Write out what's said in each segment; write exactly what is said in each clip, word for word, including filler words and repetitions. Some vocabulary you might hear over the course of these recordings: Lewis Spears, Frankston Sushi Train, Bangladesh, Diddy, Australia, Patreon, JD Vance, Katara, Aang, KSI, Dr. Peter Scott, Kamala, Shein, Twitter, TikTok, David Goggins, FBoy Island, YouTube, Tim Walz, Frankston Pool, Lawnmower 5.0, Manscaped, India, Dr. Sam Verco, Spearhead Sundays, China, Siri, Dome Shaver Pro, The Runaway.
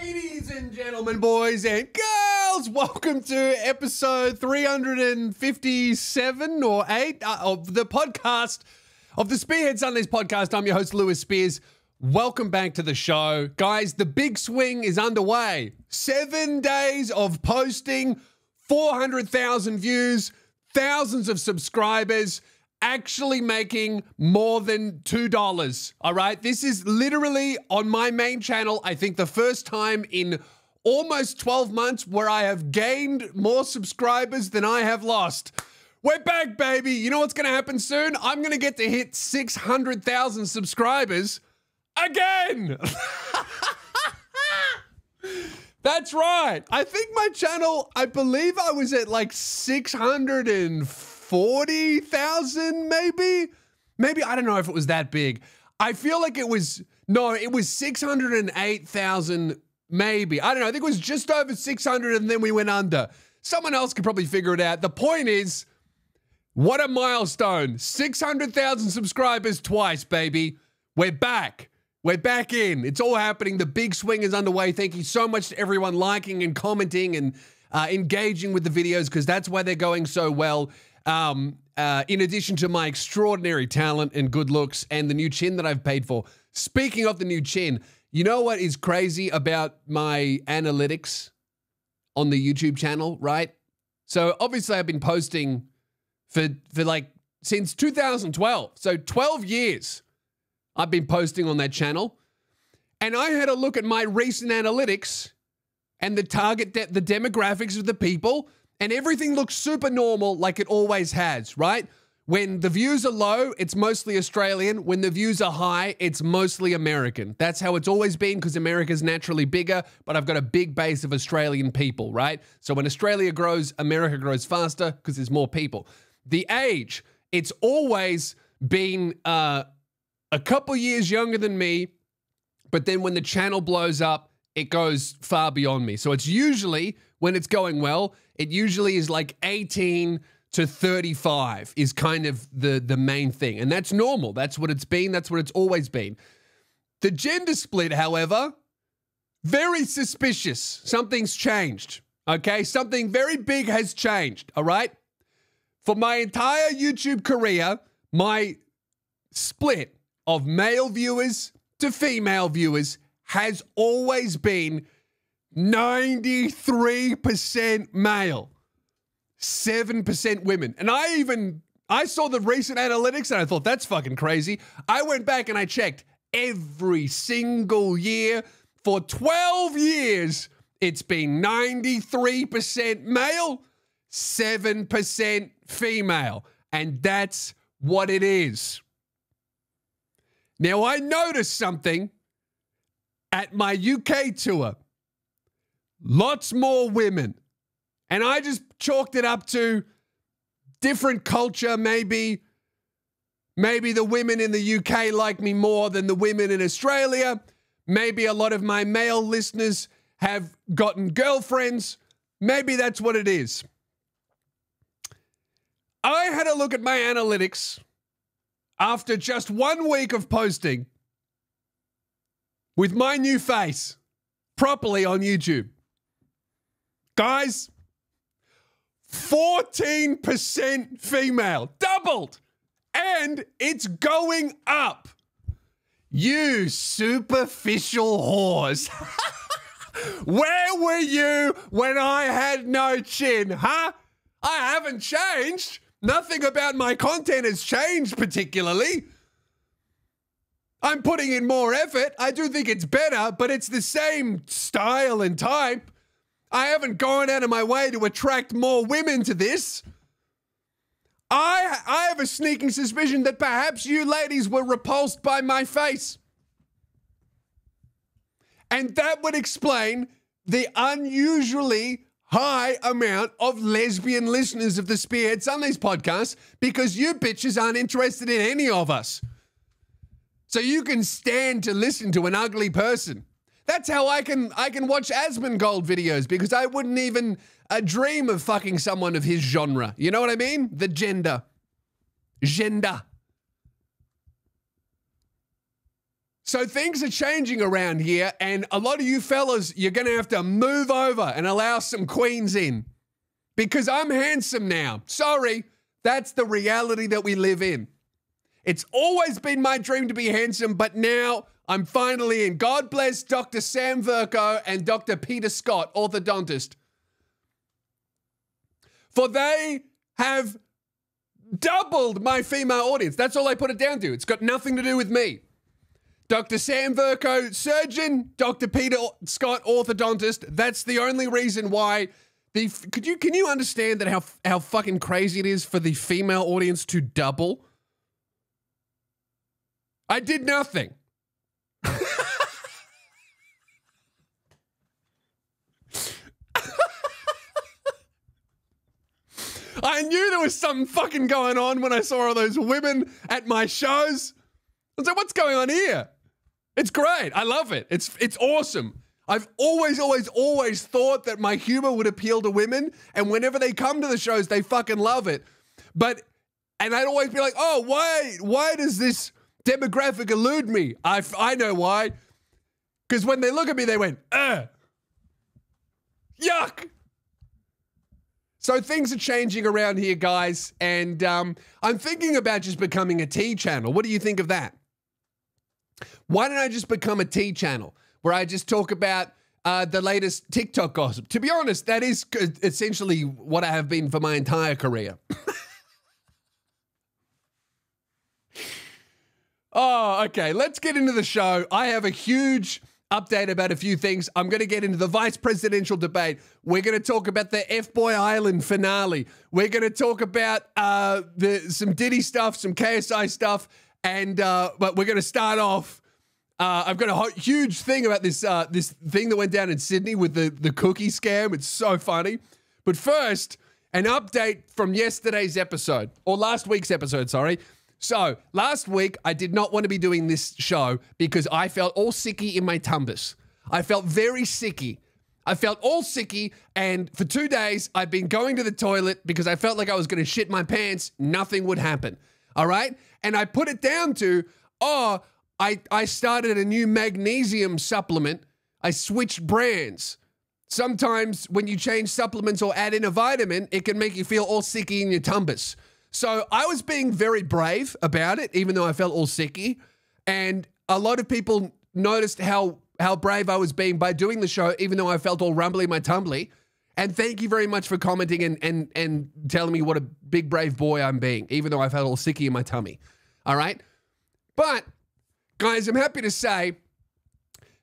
Ladies and gentlemen, boys and girls, welcome to episode three fifty-seven or eight uh, of the podcast, of the Spearhead Sundays podcast. I'm your host, Lewis Spears. Welcome back to the show. Guys, the big swing is underway. Seven days of posting, four hundred thousand views, thousands of subscribers, actually making more than two dollars, all right? This is literally on my main channel, I think the first time in almost twelve months where I have gained more subscribers than I have lost. We're back, baby. You know what's gonna happen soon? I'm gonna get to hit six hundred thousand subscribers again. That's right. I think my channel, I believe I was at like six hundred forty thousand maybe? Maybe, I don't know if it was that big. I feel like it was, no, it was six hundred eight thousand maybe. I don't know, I think it was just over six hundred and then we went under. Someone else could probably figure it out. The point is, what a milestone. six hundred thousand subscribers twice, baby. We're back. We're back in. It's all happening. The big swing is underway. Thank you so much to everyone liking and commenting and uh, engaging with the videos, because that's why they're going so well. Um, uh, in addition to my extraordinary talent and good looks and the new chin that I've paid for. Speaking of the new chin, you know what is crazy about my analytics on the YouTube channel, right? So obviously I've been posting for, for like since two thousand twelve. So twelve years I've been posting on that channel. And I had a look at my recent analytics and the target, de- the demographics of the people. And everything looks super normal like it always has, right? When the views are low, it's mostly Australian. When the views are high, it's mostly American. That's how it's always been, because America's naturally bigger, but I've got a big base of Australian people, right? So when Australia grows, America grows faster because there's more people. The age, it's always been uh, a couple years younger than me, but then when the channel blows up, it goes far beyond me. So it's usually, when it's going well, it usually is like eighteen to thirty-five is kind of the, the main thing. And that's normal. That's what it's been. That's what it's always been. The gender split, however, very suspicious. Something's changed, okay? Something very big has changed, all right? For my entire YouTube career, my split of male viewers to female viewers has always been ninety-three percent male, seven percent women. And I even, I saw the recent analytics and I thought, that's fucking crazy. I went back and I checked every single year. For twelve years, it's been ninety-three percent male, seven percent female. And that's what it is. Now, I noticed something at my U K tour. Lots more women. And I just chalked it up to different culture, maybe. Maybe the women in the U K like me more than the women in Australia. Maybe a lot of my male listeners have gotten girlfriends. Maybe that's what it is. I had a look at my analytics after just one week of posting with my new face properly on YouTube. Guys, fourteen percent female, doubled, and it's going up. You superficial whores. Where were you when I had no chin, huh? I haven't changed. Nothing about my content has changed particularly. I'm putting in more effort. I do think it's better, but it's the same style and type. I haven't gone out of my way to attract more women to this. I, I have a sneaking suspicion that perhaps you ladies were repulsed by my face. And that would explain the unusually high amount of lesbian listeners of the Spearhead Sundays podcast, because you bitches aren't interested in any of us. So you can stand to listen to an ugly person. That's how I can I can watch Asmongold videos, because I wouldn't even uh, dream of fucking someone of his genre. You know what I mean? The gender. Gender. So things are changing around here, and a lot of you fellas, you're going to have to move over and allow some queens in because I'm handsome now. Sorry, that's the reality that we live in. It's always been my dream to be handsome, but now I'm finally in. God bless Doctor Sam Verco and Doctor Peter Scott, orthodontist. For they have doubled my female audience. That's all I put it down to. It's got nothing to do with me. Doctor Sam Verco, surgeon, Doctor Peter Scott, orthodontist. That's the only reason why the, could you, can you understand that how, how fucking crazy it is for the female audience to double? I did nothing. I knew there was something fucking going on when I saw all those women at my shows. I was like, what's going on here? It's great. I love it. It's it's awesome. I've always, always, always thought that my humor would appeal to women. And whenever they come to the shows, they fucking love it. But, and I'd always be like, oh, why, why does this demographic elude me? I, I know why. Because when they look at me, they went, ugh. Yuck. So things are changing around here, guys. And um, I'm thinking about just becoming a T channel. What do you think of that? Why don't I just become a T channel where I just talk about uh, the latest TikTok gossip? To be honest, that is essentially what I have been for my entire career. Oh, okay. Let's get into the show. I have a huge update about a few things. I'm going to get into the vice presidential debate. We're going to talk about the FBoy Island finale. We're going to talk about uh, the, some Diddy stuff, some K S I stuff. And, uh, but we're going to start off, uh, I've got a huge thing about this, uh, this thing that went down in Sydney with the, the cookie scam. It's so funny. But first, an update from yesterday's episode, or last week's episode, sorry. So last week, I did not want to be doing this show because I felt all sicky in my tumbus. I felt very sicky. I felt all sicky. And for two days, I've been going to the toilet because I felt like I was going to shit my pants. Nothing would happen. All right. And I put it down to, oh, I, I started a new magnesium supplement. I switched brands. Sometimes when you change supplements or add in a vitamin, it can make you feel all sicky in your tumbus. So I was being very brave about it, even though I felt all sicky. And a lot of people noticed how, how brave I was being by doing the show, even though I felt all rumbly my tumbly. And thank you very much for commenting and, and, and telling me what a big, brave boy I'm being, even though I felt all sicky in my tummy. All right. But guys, I'm happy to say,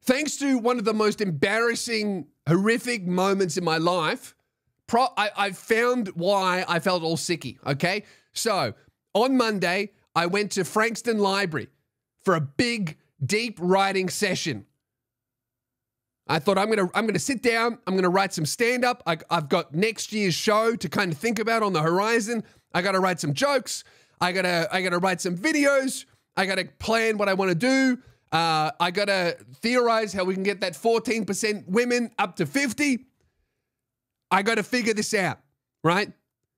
thanks to one of the most embarrassing, horrific moments in my life, pro I, I found why I felt all sicky. Okay. So on Monday, I went to Frankston Library for a big, deep writing session. I thought I'm going to, I'm going to sit down. I'm going to write some stand up. I, I've got next year's show to kind of think about on the horizon. I got to write some jokes. I got to, I got to write some videos. I got to plan what I want to do. Uh, I got to theorize how we can get that fourteen percent women up to fifty. I got to figure this out. Right.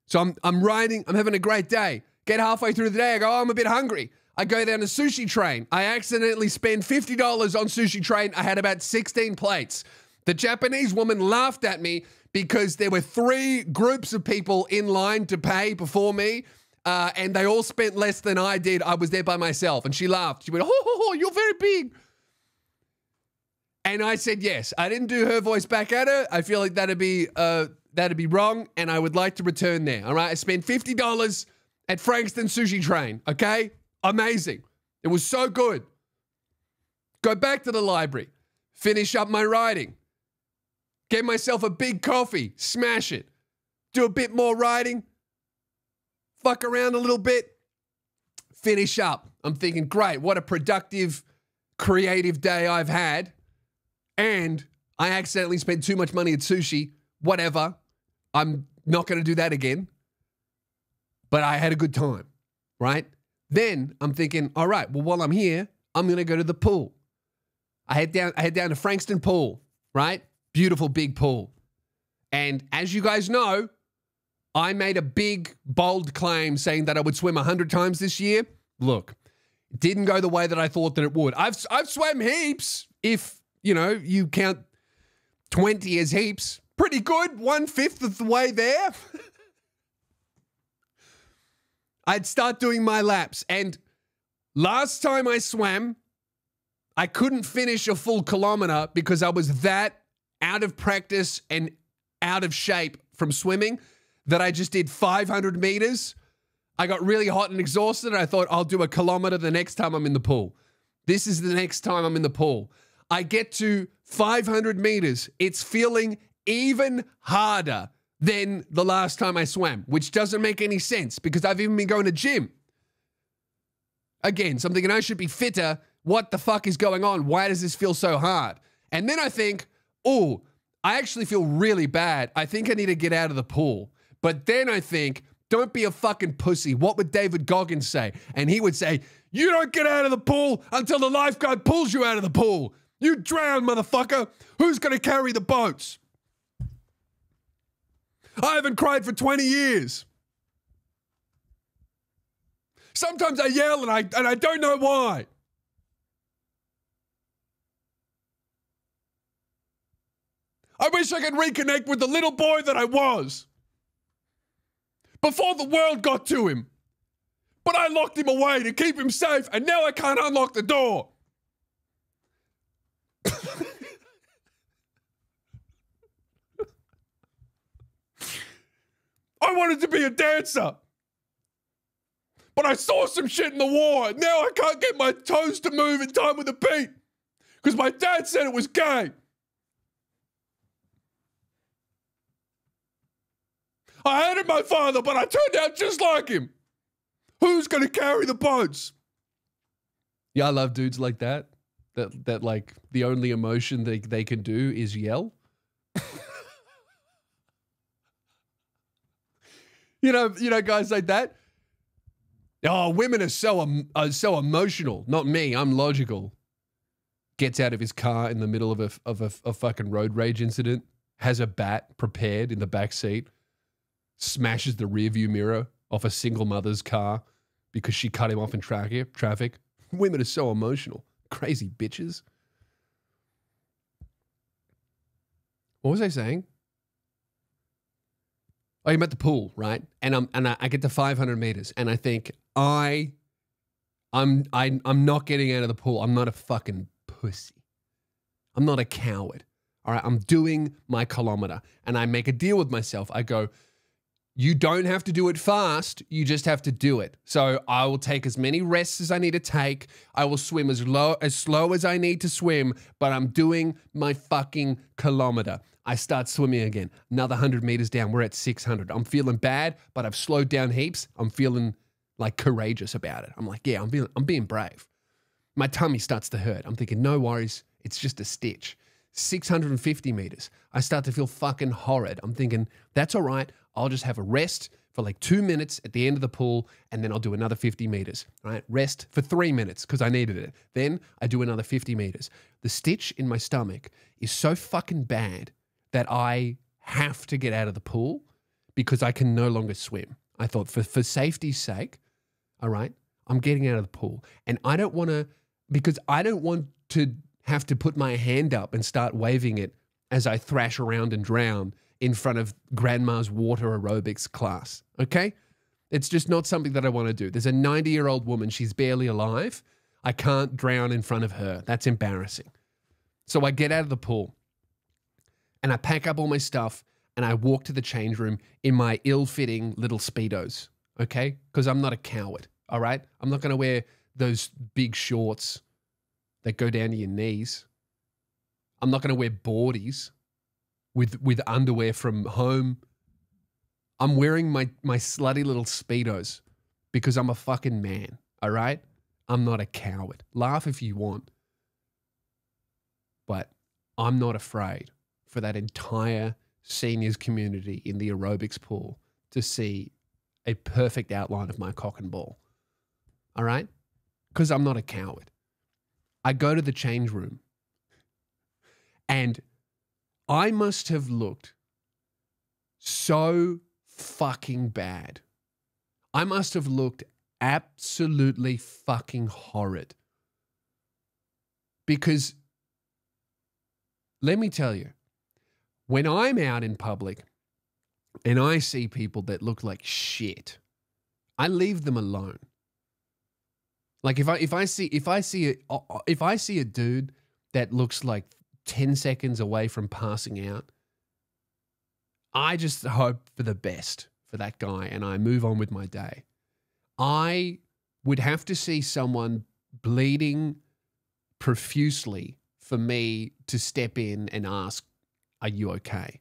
So I'm, I'm writing, I'm having a great day. Get halfway through the day. I go, oh, I'm a bit hungry. I go down to Sushi Train. I accidentally spend fifty dollars on Sushi Train. I had about sixteen plates. The Japanese woman laughed at me because there were three groups of people in line to pay before me, uh, and they all spent less than I did. I was there by myself, and she laughed. She went, oh, oh, oh, you're very big. And I said, yes. I didn't do her voice back at her. I feel like that'd be, uh, that'd be wrong, and I would like to return there, all right? I spent fifty dollars at Frankston Sushi Train, okay? Amazing. It was so good. Go back to the library, finish up my writing, get myself a big coffee, smash it, do a bit more writing, fuck around a little bit, finish up. I'm thinking, great, what a productive, creative day I've had. And I accidentally spent too much money at sushi, whatever. I'm not going to do that again. But I had a good time, right? Then I'm thinking, all right, well, while I'm here, I'm going to go to the pool. I head down, I head down to Frankston Pool, right? Beautiful big pool. And as you guys know, I made a big, bold claim saying that I would swim a hundred times this year. Look, It didn't go the way that I thought that it would. I've I've swam heaps. If, you know, you count twenty as heaps, pretty good. One fifth of the way there. I'd start doing my laps. And last time I swam, I couldn't finish a full kilometer because I was that out of practice and out of shape from swimming that I just did five hundred meters. I got really hot and exhausted. And I thought, I'll do a kilometer the next time I'm in the pool. This is the next time I'm in the pool. I get to five hundred meters. It's feeling even harder than the last time I swam, which doesn't make any sense because I've even been going to gym. Again, something, and I should be fitter. What the fuck is going on? Why does this feel so hard? And then I think, oh, I actually feel really bad. I think I need to get out of the pool. But then I think, don't be a fucking pussy. What would David Goggins say? And he would say, you don't get out of the pool until the lifeguard pulls you out of the pool. You drown, motherfucker. Who's going to carry the boats? I haven't cried for twenty years. Sometimes I yell and I, and I don't know why. I wish I could reconnect with the little boy that I was before the world got to him. But I locked him away to keep him safe, and now I can't unlock the door. I wanted to be a dancer, but I saw some shit in the war, and now I can't get my toes to move in time with the beat because my dad said it was gay. I hated my father, but I turned out just like him. Who's going to carry the boats? Yeah, I love dudes like that. That, that like, the only emotion they, they can do is yell. you know, you know, guys like that. Oh, women are so, um, are so emotional. Not me, I'm logical. Gets out of his car in the middle of a, of a, a fucking road rage incident. Has a bat prepared in the back seat. Smashes the rearview mirror off a single mother's car because she cut him off in traffic. Women are so emotional. Crazy bitches. What was I saying? Oh, I'm at the pool, right? And I'm and I, I get to five hundred meters, and I think I, I'm I, I'm not getting out of the pool. I'm not a fucking pussy. I'm not a coward. All right, I'm doing my kilometer, and I make a deal with myself. I go, you don't have to do it fast. You just have to do it. So I will take as many rests as I need to take. I will swim as low, as slow as I need to swim, but I'm doing my fucking kilometer. I start swimming again. Another one hundred meters down. We're at six hundred. I'm feeling bad, but I've slowed down heaps. I'm feeling like courageous about it. I'm like, yeah, I'm feeling, I'm being brave. My tummy starts to hurt. I'm thinking, no worries. It's just a stitch. six hundred fifty meters. I start to feel fucking horrid. I'm thinking, that's all right. I'll just have a rest for like two minutes at the end of the pool, and then I'll do another fifty meters, right? Rest for three minutes because I needed it. Then I do another fifty meters. The stitch in my stomach is so fucking bad that I have to get out of the pool because I can no longer swim. I thought for, for safety's sake, all right, I'm getting out of the pool. And I don't want to, because I don't want to have to put my hand up and start waving it as I thrash around and drown in front of grandma's water aerobics class, okay? It's just not something that I want to do. There's a ninety-year-old woman. She's barely alive. I can't drown in front of her. That's embarrassing. So I get out of the pool, and I pack up all my stuff, and I walk to the change room in my ill-fitting little Speedos, okay? Because I'm not a coward, all right? I'm not going to wear those big shorts that go down to your knees. I'm not going to wear boardies with with underwear from home. I'm wearing my, my slutty little Speedos because I'm a fucking man, all right? I'm not a coward. Laugh if you want, but I'm not afraid for that entire seniors community in the aerobics pool to see a perfect outline of my cock and ball, all right? Because I'm not a coward. I go to the change room, and I must have looked so fucking bad. I must have looked absolutely fucking horrid. Because let me tell you, when I'm out in public and I see people that look like shit, I leave them alone. Like if I if I see if I see a, if I see a dude that looks like ten seconds away from passing out, I just hope for the best for that guy and I move on with my day. I would have to see someone bleeding profusely for me to step in and ask, "Are you okay?"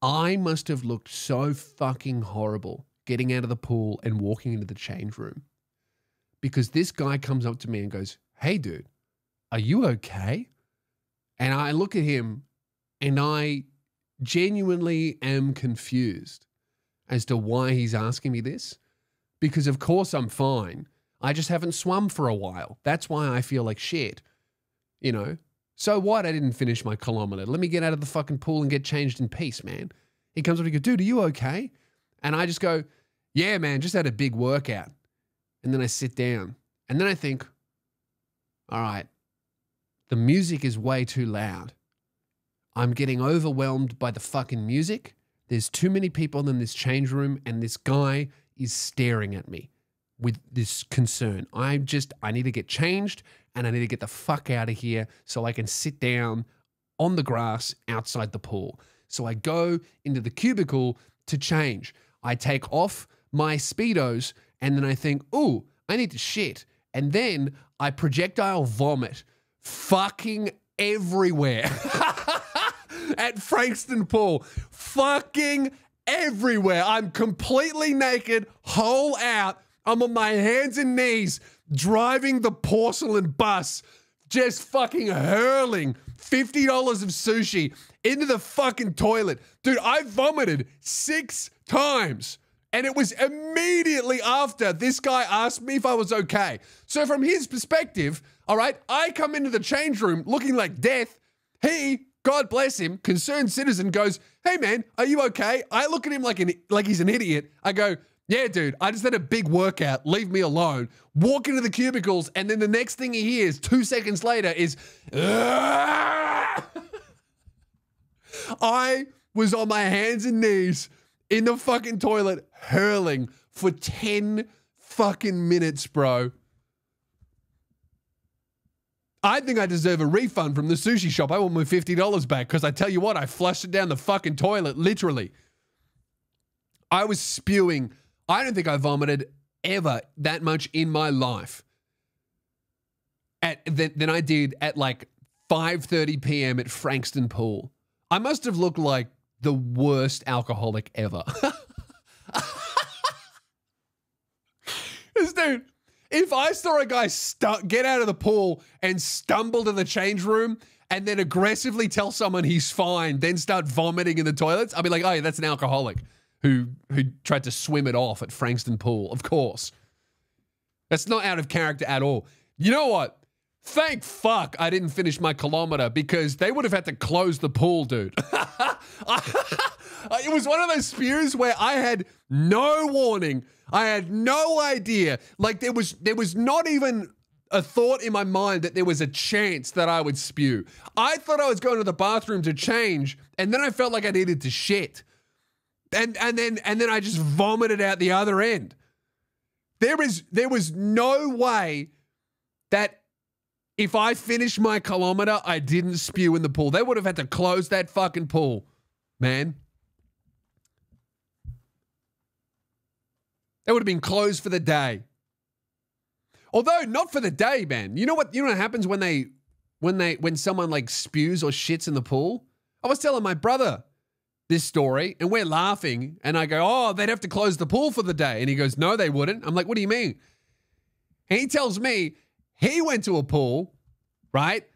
I must have looked so fucking horrible getting out of the pool and walking into the change room, because this guy comes up to me and goes, "Hey dude, are you okay?" And I look at him and I genuinely am confused as to why he's asking me this, because of course I'm fine. I just haven't swum for a while. That's why I feel like shit, you know? So what? I didn't finish my kilometer. Let me get out of the fucking pool and get changed in peace, man. He comes up and he goes, "Dude, are you okay?" And I just go, "Yeah, man, just had a big workout." And then I sit down and then I think, all right, the music is way too loud. I'm getting overwhelmed by the fucking music. There's too many people in this change room and this guy is staring at me with this concern. I just, I need to get changed and I need to get the fuck out of here so I can sit down on the grass outside the pool. So I go into the cubicle to change. I take off my Speedos and then I think, ooh, I need to shit. And then I projectile vomit fucking everywhere at Frankston Pool. Fucking everywhere. I'm completely naked, whole out. I'm on my hands and knees driving the porcelain bus, just fucking hurling fifty dollars of sushi into the fucking toilet. Dude, I vomited six times and it was immediately after this guy asked me if I was okay. So from his perspective, all right, I come into the change room looking like death. He, God bless him, concerned citizen, goes, "Hey man, are you okay?" I look at him like an, like he's an idiot. I go, "Yeah, dude, I just had a big workout. Leave me alone." Walk into the cubicles, and then the next thing he hears two seconds later is, I was on my hands and knees in the fucking toilet hurling for ten fucking minutes, bro. I think I deserve a refund from the sushi shop. I want my fifty dollars back because I tell you what, I flushed it down the fucking toilet, literally. I was spewing. I don't think I vomited ever that much in my life at, than, than I did at like five thirty p m at Frankston Pool. I must have looked like the worst alcoholic ever. This dude, if I saw a guy stu- get out of the pool and stumble to the change room and then aggressively tell someone he's fine, then start vomiting in the toilets, I'd be like, oh yeah, that's an alcoholic who who tried to swim it off at Frankston Pool, of course. That's not out of character at all. You know what? Thank fuck I didn't finish my kilometer because they would have had to close the pool, dude. It was one of those spears where I had no warning. I had no idea. Like there was, there was not even a thought in my mind that there was a chance that I would spew. I thought I was going to the bathroom to change and then I felt like I needed to shit. And and then and then I just vomited out the other end. There is there was no way that if I finished my kilometer, I didn't spew in the pool. They would have had to close that fucking pool, man. They would have been closed for the day. Although not for the day, man. You know what? You know what happens when they when they when someone like spews or shits in the pool? I was telling my brother this story and we're laughing and I go, oh, they'd have to close the pool for the day. And he goes, no, they wouldn't. I'm like, what do you mean? And he tells me he went to a pool, right?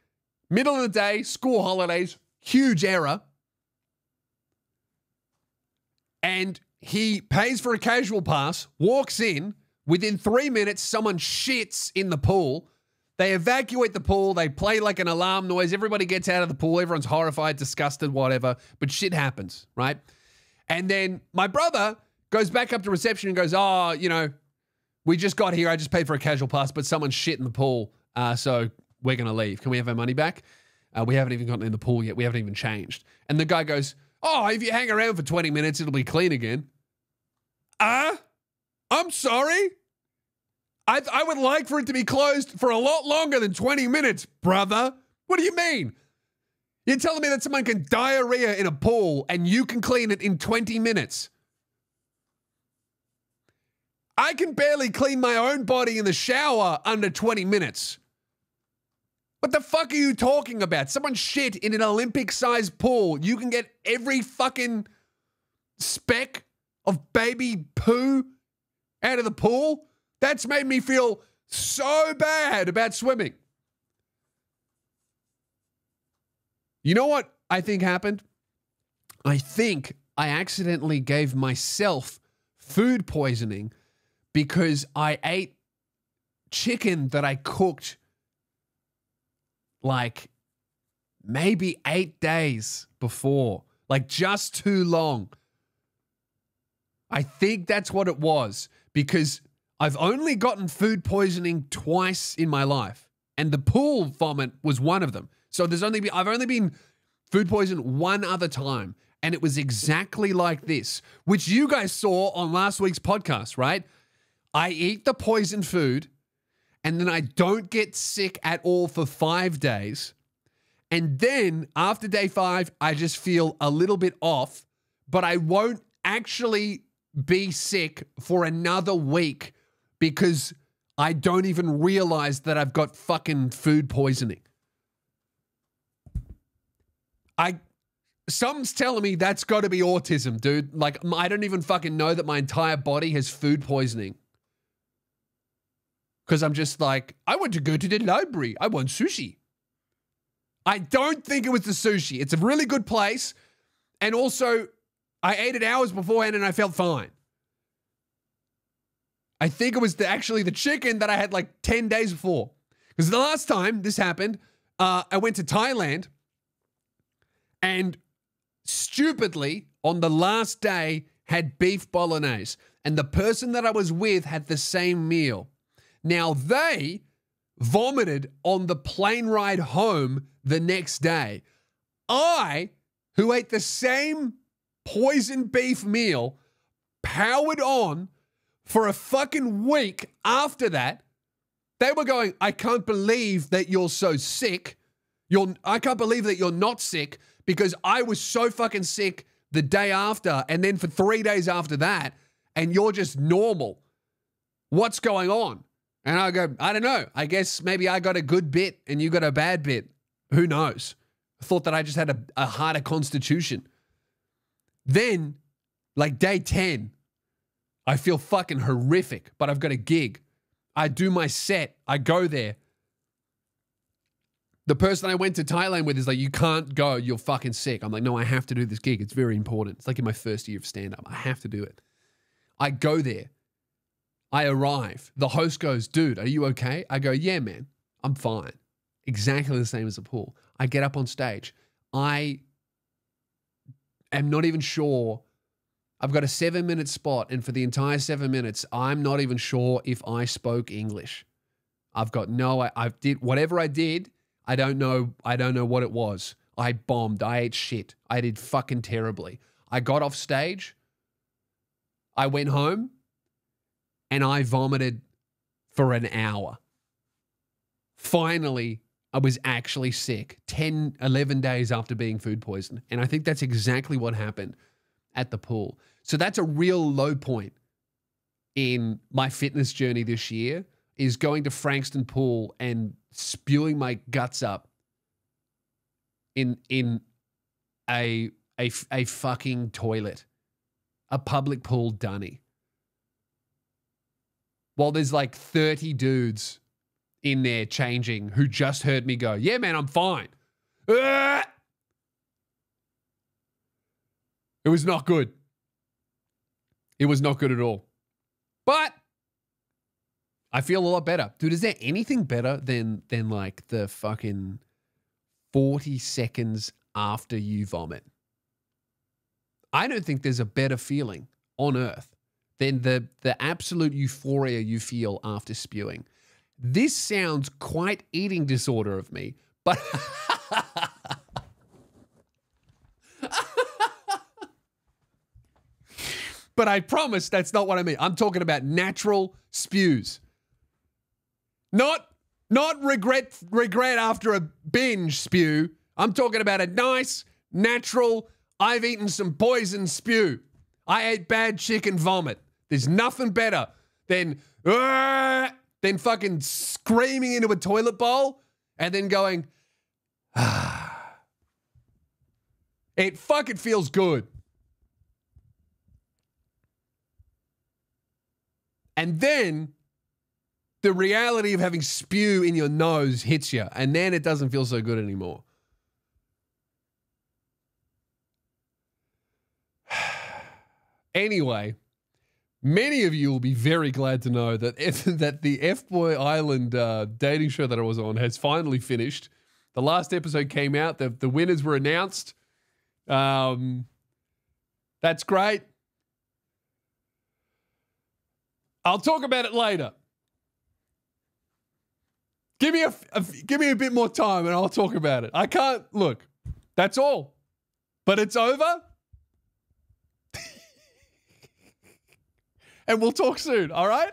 Middle of the day, school holidays, huge error. And he pays for a casual pass, walks in, within three minutes, someone shits in the pool. They evacuate the pool. They play like an alarm noise. Everybody gets out of the pool. Everyone's horrified, disgusted, whatever. But shit happens, right? And then my brother goes back up to reception and goes, oh, you know, we just got here. I just paid for a casual pass, but someone shit in the pool. Uh, so we're going to leave. Can we have our money back? Uh, we haven't even gotten in the pool yet. We haven't even changed. And the guy goes, oh, if you hang around for twenty minutes, it'll be clean again. Ah, uh, I'm sorry. I, I would like for it to be closed for a lot longer than twenty minutes, brother. What do you mean? You're telling me that someone can diarrhea in a pool and you can clean it in twenty minutes? I can barely clean my own body in the shower under twenty minutes. What the fuck are you talking about? Someone shit in an Olympic-sized pool. You can get every fucking speck of baby poo out of the pool? That's made me feel so bad about swimming. You know what I think happened? I think I accidentally gave myself food poisoning because I ate chicken that I cooked like maybe eight days before, like just too long. I think that's what it was, because I've only gotten food poisoning twice in my life, and the pool vomit was one of them. So there's only been, I've only been food poisoned one other time, and it was exactly like this, which you guys saw on last week's podcast, right? I eat the poisoned food, and then I don't get sick at all for five days. And then after day five, I just feel a little bit off, but I won't actually be sick for another week because I don't even realize that I've got fucking food poisoning. I, some's telling me that's got to be autism, dude. Like, I don't even fucking know that my entire body has food poisoning. Because I'm just like, I want to go to the library. I want sushi. I don't think it was the sushi. It's a really good place. And also, I ate it hours beforehand and I felt fine. I think it was the, actually the chicken that I had like ten days before. Because the last time this happened, uh, I went to Thailand. And stupidly, on the last day, had beef bolognese. And the person that I was with had the same meal. Now, they vomited on the plane ride home the next day. I, who ate the same poisoned beef meal, powered on for a fucking week after that. They were going, I can't believe that you're so sick. You're, I can't believe that you're not sick, because I was so fucking sick the day after, and then for three days after that, and you're just normal. What's going on? And I go, I don't know. I guess maybe I got a good bit and you got a bad bit. Who knows? I thought that I just had a, a harder constitution. Then, like day ten, I feel fucking horrific, but I've got a gig. I do my set. I go there. The person I went to Thailand with is like, you can't go. You're fucking sick. I'm like, no, I have to do this gig. It's very important. It's like in my first year of stand-up. I have to do it. I go there. I arrive. The host goes, dude, are you okay? I go, yeah, man, I'm fine. Exactly the same as the pool. I get up on stage. I am not even sure. I've got a seven-minute spot, and for the entire seven minutes, I'm not even sure if I spoke English. I've got no, I, I did, whatever I did, I don't know, I don't know what it was. I bombed. I ate shit. I did fucking terribly. I got off stage. I went home. And I vomited for an hour. Finally, I was actually sick ten, eleven days after being food poisoned. And I think that's exactly what happened at the pool. So that's a real low point in my fitness journey this year, is going to Frankston Pool and spewing my guts up in, in a, a, a fucking toilet, a public pool dunny. While there's like thirty dudes in there changing who just heard me go, yeah, man, I'm fine. Uh, it was not good. It was not good at all. But I feel a lot better. Dude, is there anything better than, than like the fucking forty seconds after you vomit? I don't think there's a better feeling on earth then the, the absolute euphoria you feel after spewing. This sounds quite eating disorder of me, but... But I promise that's not what I mean. I'm talking about natural spews. Not not regret regret after a binge spew. I'm talking about a nice, natural, I've eaten some poison spew. I ate bad chicken vomit. There's nothing better than, uh, than fucking screaming into a toilet bowl and then going, ah. It fucking feels good. And then the reality of having spew in your nose hits you. And then it doesn't feel so good anymore. Anyway, many of you will be very glad to know that, if, that the FBoy Island uh, dating show that I was on has finally finished. The last episode came out. The, the winners were announced. Um, that's great. I'll talk about it later. Give me a, a, give me a bit more time and I'll talk about it. I can't, look, that's all. But it's over. And we'll talk soon, all right?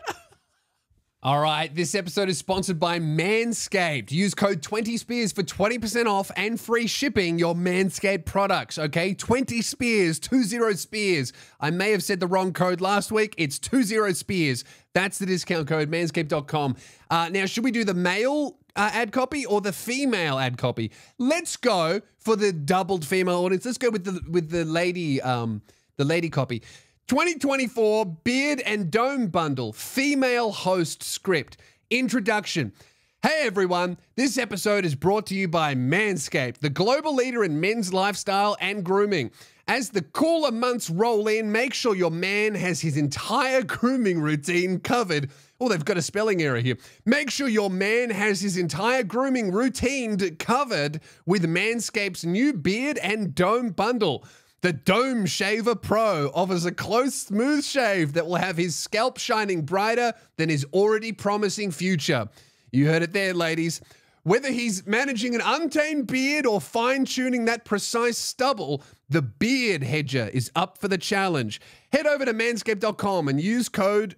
All right, this episode is sponsored by Manscaped. Use code twenty spears for twenty percent off and free shipping your Manscaped products, okay? twenty spears, two zero spears. I may have said the wrong code last week. It's two zero spears. That's the discount code, manscaped dot com. Uh, now, should we do the male uh, ad copy or the female ad copy? Let's go for the doubled female audience. Let's go with the, with the lady, um, the lady copy. twenty twenty-four Beard and Dome Bundle, female host script. Introduction. Hey everyone, this episode is brought to you by Manscaped, the global leader in men's lifestyle and grooming. As the cooler months roll in, make sure your man has his entire grooming routine covered. Oh, they've got a spelling error here. Make sure your man has his entire grooming routine covered with Manscaped's new Beard and Dome Bundle. The Dome Shaver Pro offers a close, smooth shave that will have his scalp shining brighter than his already promising future. You heard it there, ladies. Whether he's managing an untamed beard or fine-tuning that precise stubble, the Beard Hedger is up for the challenge. Head over to manscaped dot com and use code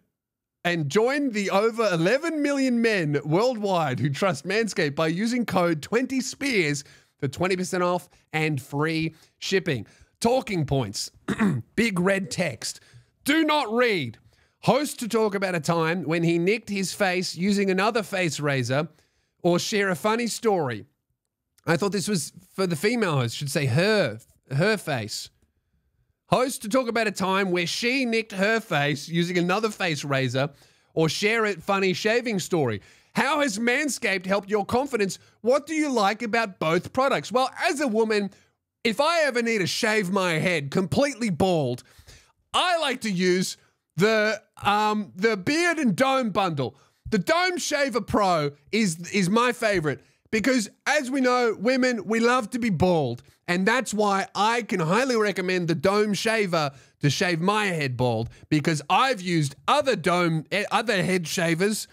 and join the over eleven million men worldwide who trust Manscaped by using code twenty spears for twenty percent off and free shipping. Talking points, big red text. Do not read. Host to talk about a time when he nicked his face using another face razor or share a funny story. I thought this was for the female host, should say her, her face. Host to talk about a time where she nicked her face using another face razor or share a funny shaving story. How has Manscaped helped your confidence? What do you like about both products? Well, as a woman, if I ever need to shave my head completely bald, I like to use the um, the Beard and Dome Bundle. The Dome Shaver Pro is, is my favorite because, as we know, women, we love to be bald. And that's why I can highly recommend the Dome Shaver to shave my head bald, because I've used other dome, other head shavers,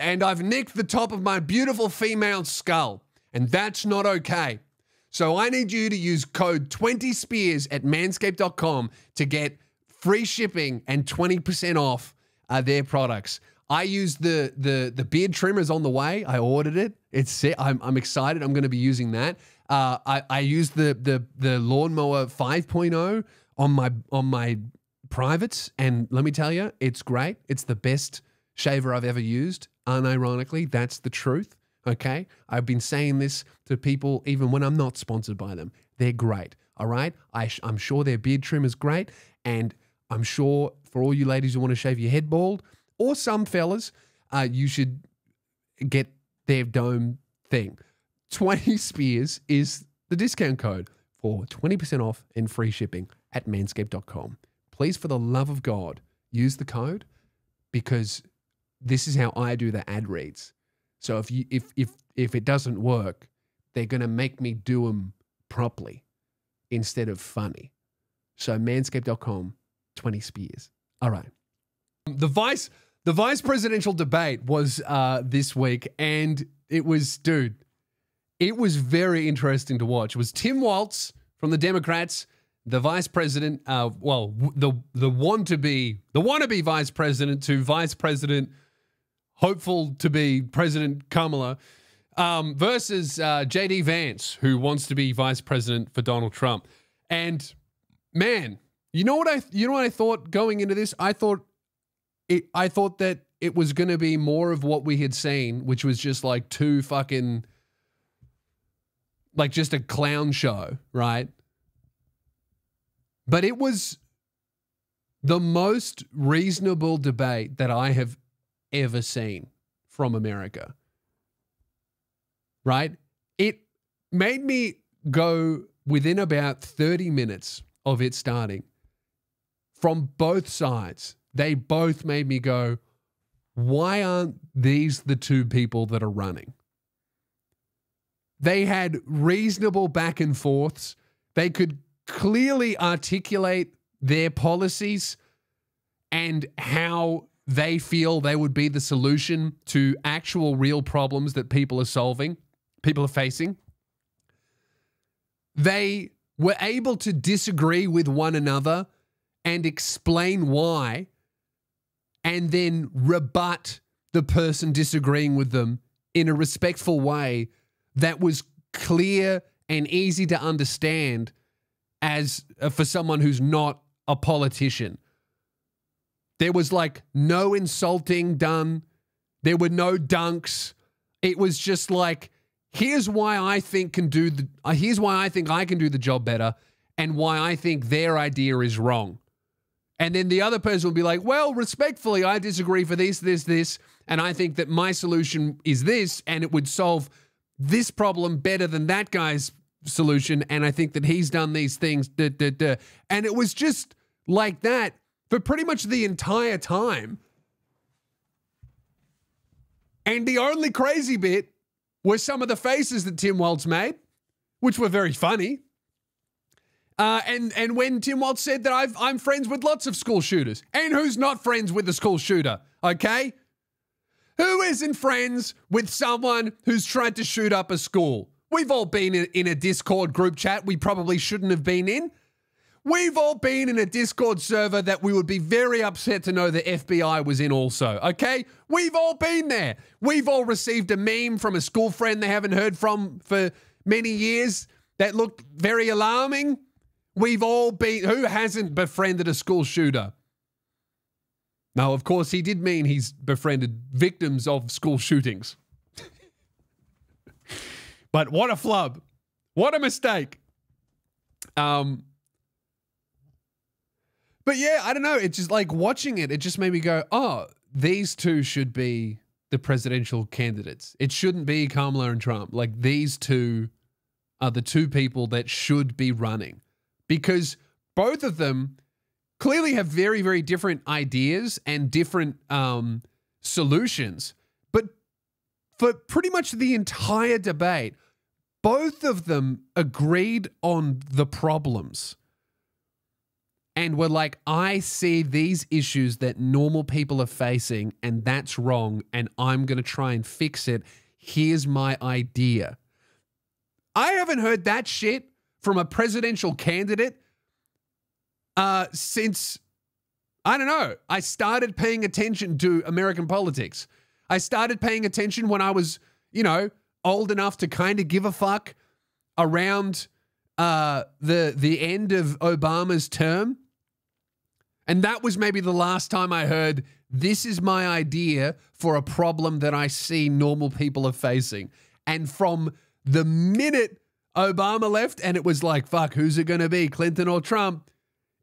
and I've nicked the top of my beautiful female skull. And that's not okay. So I need you to use code twenty spears at manscaped dot com to get free shipping and twenty percent off uh, their products. I use the, the, the beard trimmer's on the way. I ordered it. It's I'm, I'm excited. I'm going to be using that. Uh, I, I used the, the, the Lawnmower five point oh on my, on my privates. And let me tell you, it's great. It's the best shaver I've ever used. Unironically, that's the truth. Okay, I've been saying this to people even when I'm not sponsored by them. They're great, all right? I sh I'm sure their beard trim is great, and I'm sure for all you ladies who want to shave your head bald, or some fellas, uh, you should get their dome thing. twenty spears is the discount code for twenty percent off and free shipping at manscaped dot com. Please, for the love of God, use the code, because this is how I do the ad reads. So if you if if if it doesn't work, they're gonna make me do them properly instead of funny. So manscaped dot com, twenty spears. All right, The vice, the vice presidential debate was uh, this week, and it was, dude, it was very interesting to watch. It was Tim Walz from the Democrats, the vice president, uh, well, the the want to be the wannabe vice president to vice president, hopeful to be President Kamala, um, versus uh, J D Vance, who wants to be vice president for Donald Trump. And man, you know what I you know what I thought going into this? I thought. It, I thought that it was going to be more of what we had seen, which was just like two fucking, like just a clown show, right? But it was the most reasonable debate that I have ever seen from America, right? It made me go within about thirty minutes of it starting from both sides. They both made me go, why aren't these the two people that are running? They had reasonable back and forths. They could clearly articulate their policies and how they feel they would be the solution to actual real problems that people are solving, people are facing. They were able to disagree with one another and explain why, and then rebut the person disagreeing with them in a respectful way that was clear and easy to understand as uh, for someone who's not a politician. There was like no insulting done. There were no dunks. It was just like, here's why I think can do the, uh, here's why I think I can do the job better and why I think their idea is wrong. And then the other person will be like, well, respectfully, I disagree for this, this, this, and I think that my solution is this, and it would solve this problem better than that guy's solution, and I think that he's done these things, duh, duh, duh. And it was just like that for pretty much the entire time. And the only crazy bit were some of the faces that Tim Walz made, which were very funny. Uh, and, and when Tim Walz said that I've, I'm friends with lots of school shooters, and who's not friends with a school shooter, okay? Who isn't friends with someone who's tried to shoot up a school? We've all been in, in a Discord group chat we probably shouldn't have been in. We've all been in a Discord server that we would be very upset to know the F B I was in also, okay? We've all been there. We've all received a meme from a school friend they haven't heard from for many years that looked very alarming. We've all been, who hasn't befriended a school shooter? Now, of course, he did mean he's befriended victims of school shootings. But what a flub. What a mistake. Um, but yeah, I don't know. It's just like watching it, it just made me go, oh, these two should be the presidential candidates. It shouldn't be Kamala and Trump. Like these two are the two people that should be running. Because both of them clearly have very, very different ideas and different um, solutions. But for pretty much the entire debate, both of them agreed on the problems and were like, I see these issues that normal people are facing, and that's wrong, and I'm going to try and fix it. Here's my idea. I haven't heard that shit from a presidential candidate uh, since, I don't know, I started paying attention to American politics. I started paying attention when I was, you know, old enough to kind of give a fuck around uh, the, the end of Obama's term. And that was maybe the last time I heard, this is my idea for a problem that I see normal people are facing. And from the minute Obama left, and it was like, fuck, who's it going to be, Clinton or Trump?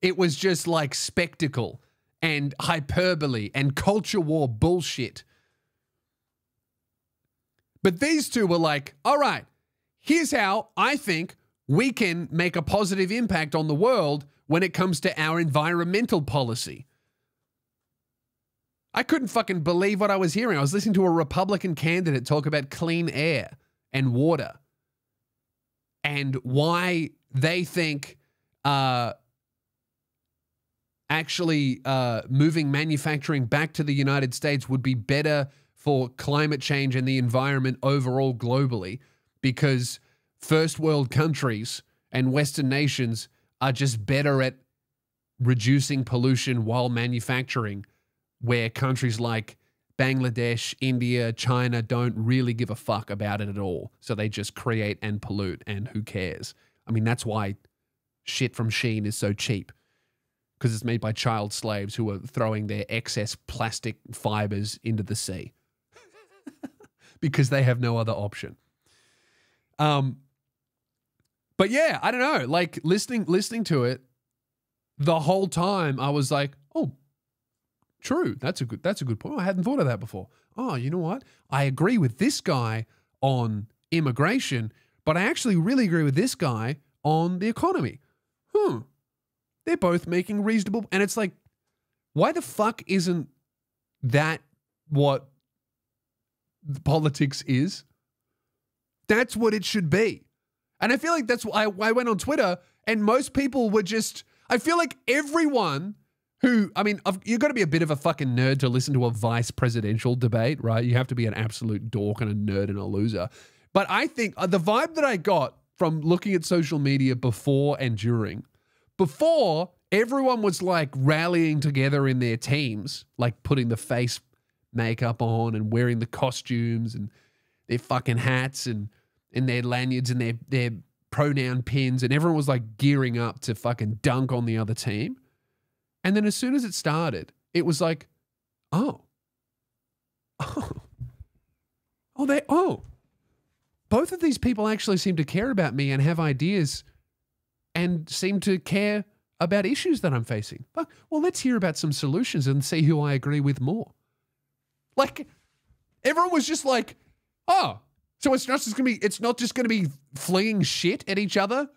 It was just like spectacle and hyperbole and culture war bullshit. But these two were like, all right, here's how I think we can make a positive impact on the world when it comes to our environmental policy. I couldn't fucking believe what I was hearing. I was listening to a Republican candidate talk about clean air and water, and why they think uh, actually uh, moving manufacturing back to the United States would be better for climate change and the environment overall globally, because first world countries and Western nations are just better at reducing pollution while manufacturing, where countries like Bangladesh, India, China don't really give a fuck about it at all. So they just create and pollute, and who cares? I mean, that's why shit from Shein is so cheap, because it's made by child slaves who are throwing their excess plastic fibers into the sea because they have no other option. Um, but yeah, I don't know. Like listening, listening to it the whole time, I was like, oh, true. That's a good, that's a good point. I hadn't thought of that before. Oh, you know what? I agree with this guy on immigration, but I actually really agree with this guy on the economy. Hmm. They're both making reasonable. And it's like, why the fuck isn't that what politics is? That's what it should be. And I feel like that's why I went on Twitter and most people were just, I feel like everyone who, I mean, I've, you've got to be a bit of a fucking nerd to listen to a vice presidential debate, right? You have to be an absolute dork and a nerd and a loser. But I think the vibe that I got from looking at social media before and during, before everyone was like rallying together in their teams, like putting the face makeup on and wearing the costumes and their fucking hats and, and their lanyards and their, their pronoun pins, and everyone was like gearing up to fucking dunk on the other team. And then as soon as it started, it was like, oh, oh, oh, they, oh, both of these people actually seem to care about me and have ideas and seem to care about issues that I'm facing. But, well, let's hear about some solutions and see who I agree with more. Like, everyone was just like, oh, so it's not just gonna be, it's not just gonna be flinging shit at each other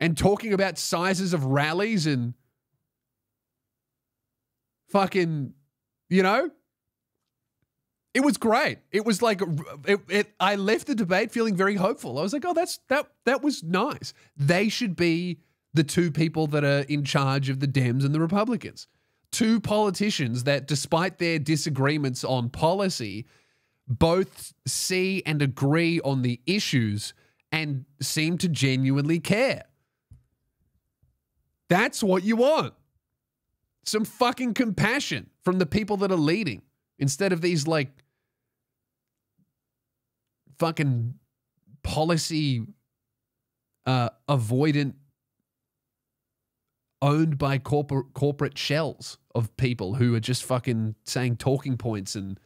and talking about sizes of rallies and fucking, you know? It was great. It was like, it, it, I left the debate feeling very hopeful. I was like, oh, that's, that, that was nice. They should be the two people that are in charge of the Dems and the Republicans. Two politicians that, despite their disagreements on policy, both see and agree on the issues and seem to genuinely care. That's what you want. Some fucking compassion from the people that are leading, instead of these like fucking policy uh, avoidant, owned by corporate corporate shells of people who are just fucking saying talking points and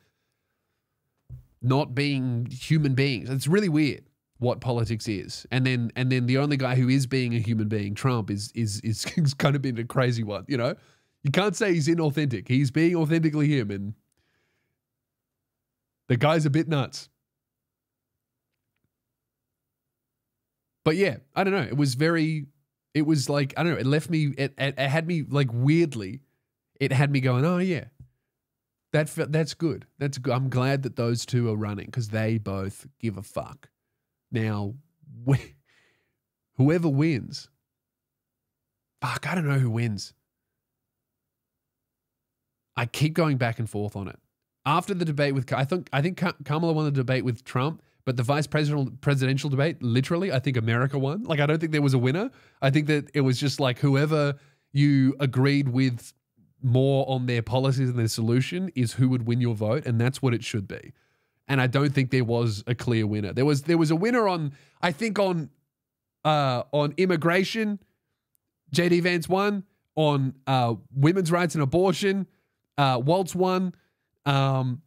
not being human beings. It's really weird what politics is. And then and then the only guy who is being a human being, Trump, is is is kind of been a crazy one. You know, you can't say he's inauthentic. He's being authentically him, and the guy's a bit nuts. But yeah, I don't know. It was very, it was like, I don't know. It left me, it, it, it had me like weirdly, it had me going, oh yeah, that that's good. That's good. I'm glad that those two are running because they both give a fuck. Now, wh whoever wins, fuck, I don't know who wins. I keep going back and forth on it. After the debate with, I think I think Kamala won the debate with Trump, but the vice presidential presidential debate, literally, I think America won. Like, I don't think there was a winner. I think that it was just like whoever you agreed with more on their policies and their solution is who would win your vote, and that's what it should be. And I don't think there was a clear winner. There was there was a winner on, I think on uh, on immigration, J D Vance won. On uh, women's rights and abortion, uh, Walz won. Um,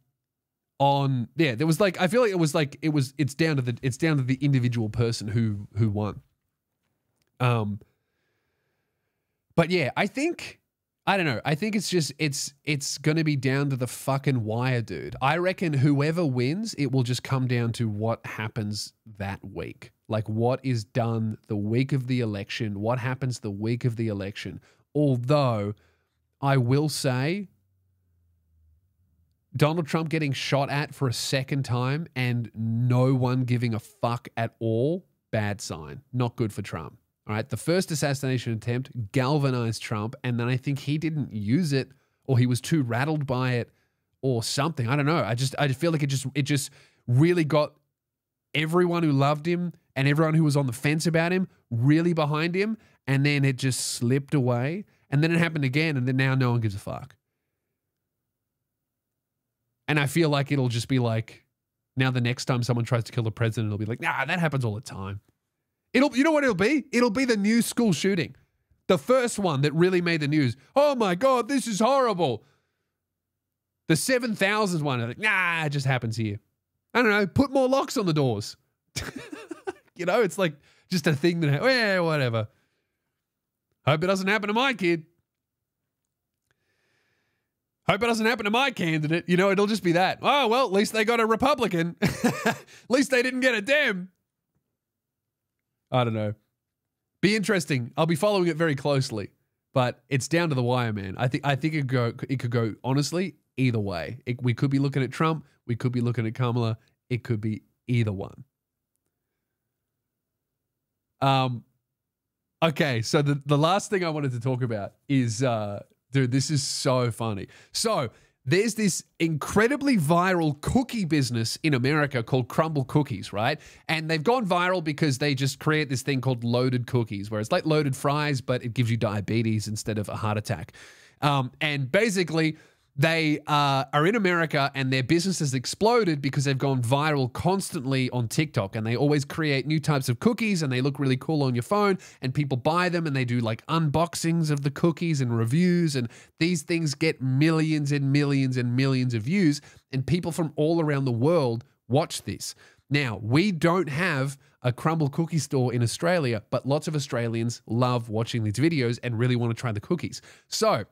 on, yeah, there was like, I feel like it was like, it was, it's down to the, it's down to the individual person who, who won. Um, but yeah, I think, I don't know. I think it's just, it's, it's going to be down to the fucking wire, dude. I reckon whoever wins, it will just come down to what happens that week. Like what is done the week of the election, what happens the week of the election. Although I will say, Donald Trump getting shot at for a second time and no one giving a fuck at all, bad sign. Not good for Trump, All right, the first assassination attempt galvanized Trump, and then I think he didn't use it, or he was too rattled by it, or something. I don't know. I just I feel like it just it just really got everyone who loved him and everyone who was on the fence about him really behind him, and then it just slipped away, and then it happened again, and then now no one gives a fuck. And I feel like it'll just be like, now the next time someone tries to kill the president, it'll be like, nah, that happens all the time. It'll, you know what it'll be? It'll be the new school shooting. The first one that really made the news. Oh my God, this is horrible. The seven thousandth one, like, nah, it just happens here. I don't know, put more locks on the doors. You know, it's like just a thing that, yeah, whatever. Hope it doesn't happen to my kid. Hope it doesn't happen to my candidate. You know, it'll just be that. Oh, well, at least they got a Republican. At least they didn't get a Dem. I don't know. Be interesting. I'll be following it very closely, but it's down to the wire, man. I think I think it go it could go honestly either way. It, we could be looking at Trump. We could be looking at Kamala. It could be either one. Um. Okay, so the the last thing I wanted to talk about is. Uh, Dude, this is so funny. So there's this incredibly viral cookie business in America called Crumbl Cookies, right? And they've gone viral because they just create this thing called loaded cookies, where it's like loaded fries, but it gives you diabetes instead of a heart attack. Um, and basically, they uh, are in America and their business has exploded because they've gone viral constantly on TikTok, and they always create new types of cookies and they look really cool on your phone and people buy them and they do like unboxings of the cookies and reviews, and these things get millions and millions and millions of views, and people from all around the world watch this. Now, we don't have a Crumbl cookie store in Australia, but lots of Australians love watching these videos and really want to try the cookies. So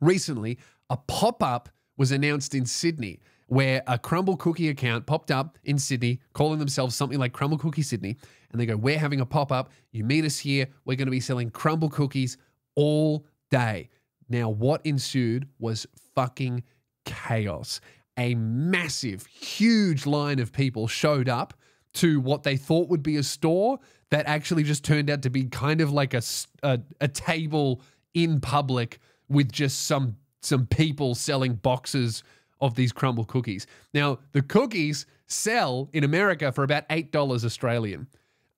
recently, a pop-up was announced in Sydney where a Crumbl Cookie account popped up in Sydney calling themselves something like Crumbl Cookie Sydney. And they go, we're having a pop-up. You meet us here. We're going to be selling Crumbl cookies all day. Now, what ensued was fucking chaos. A massive, huge line of people showed up to what they thought would be a store that actually just turned out to be kind of like a, a, a table in public with just some some people selling boxes of these Crumbl cookies. Now, the cookies sell in America for about eight dollars Australian.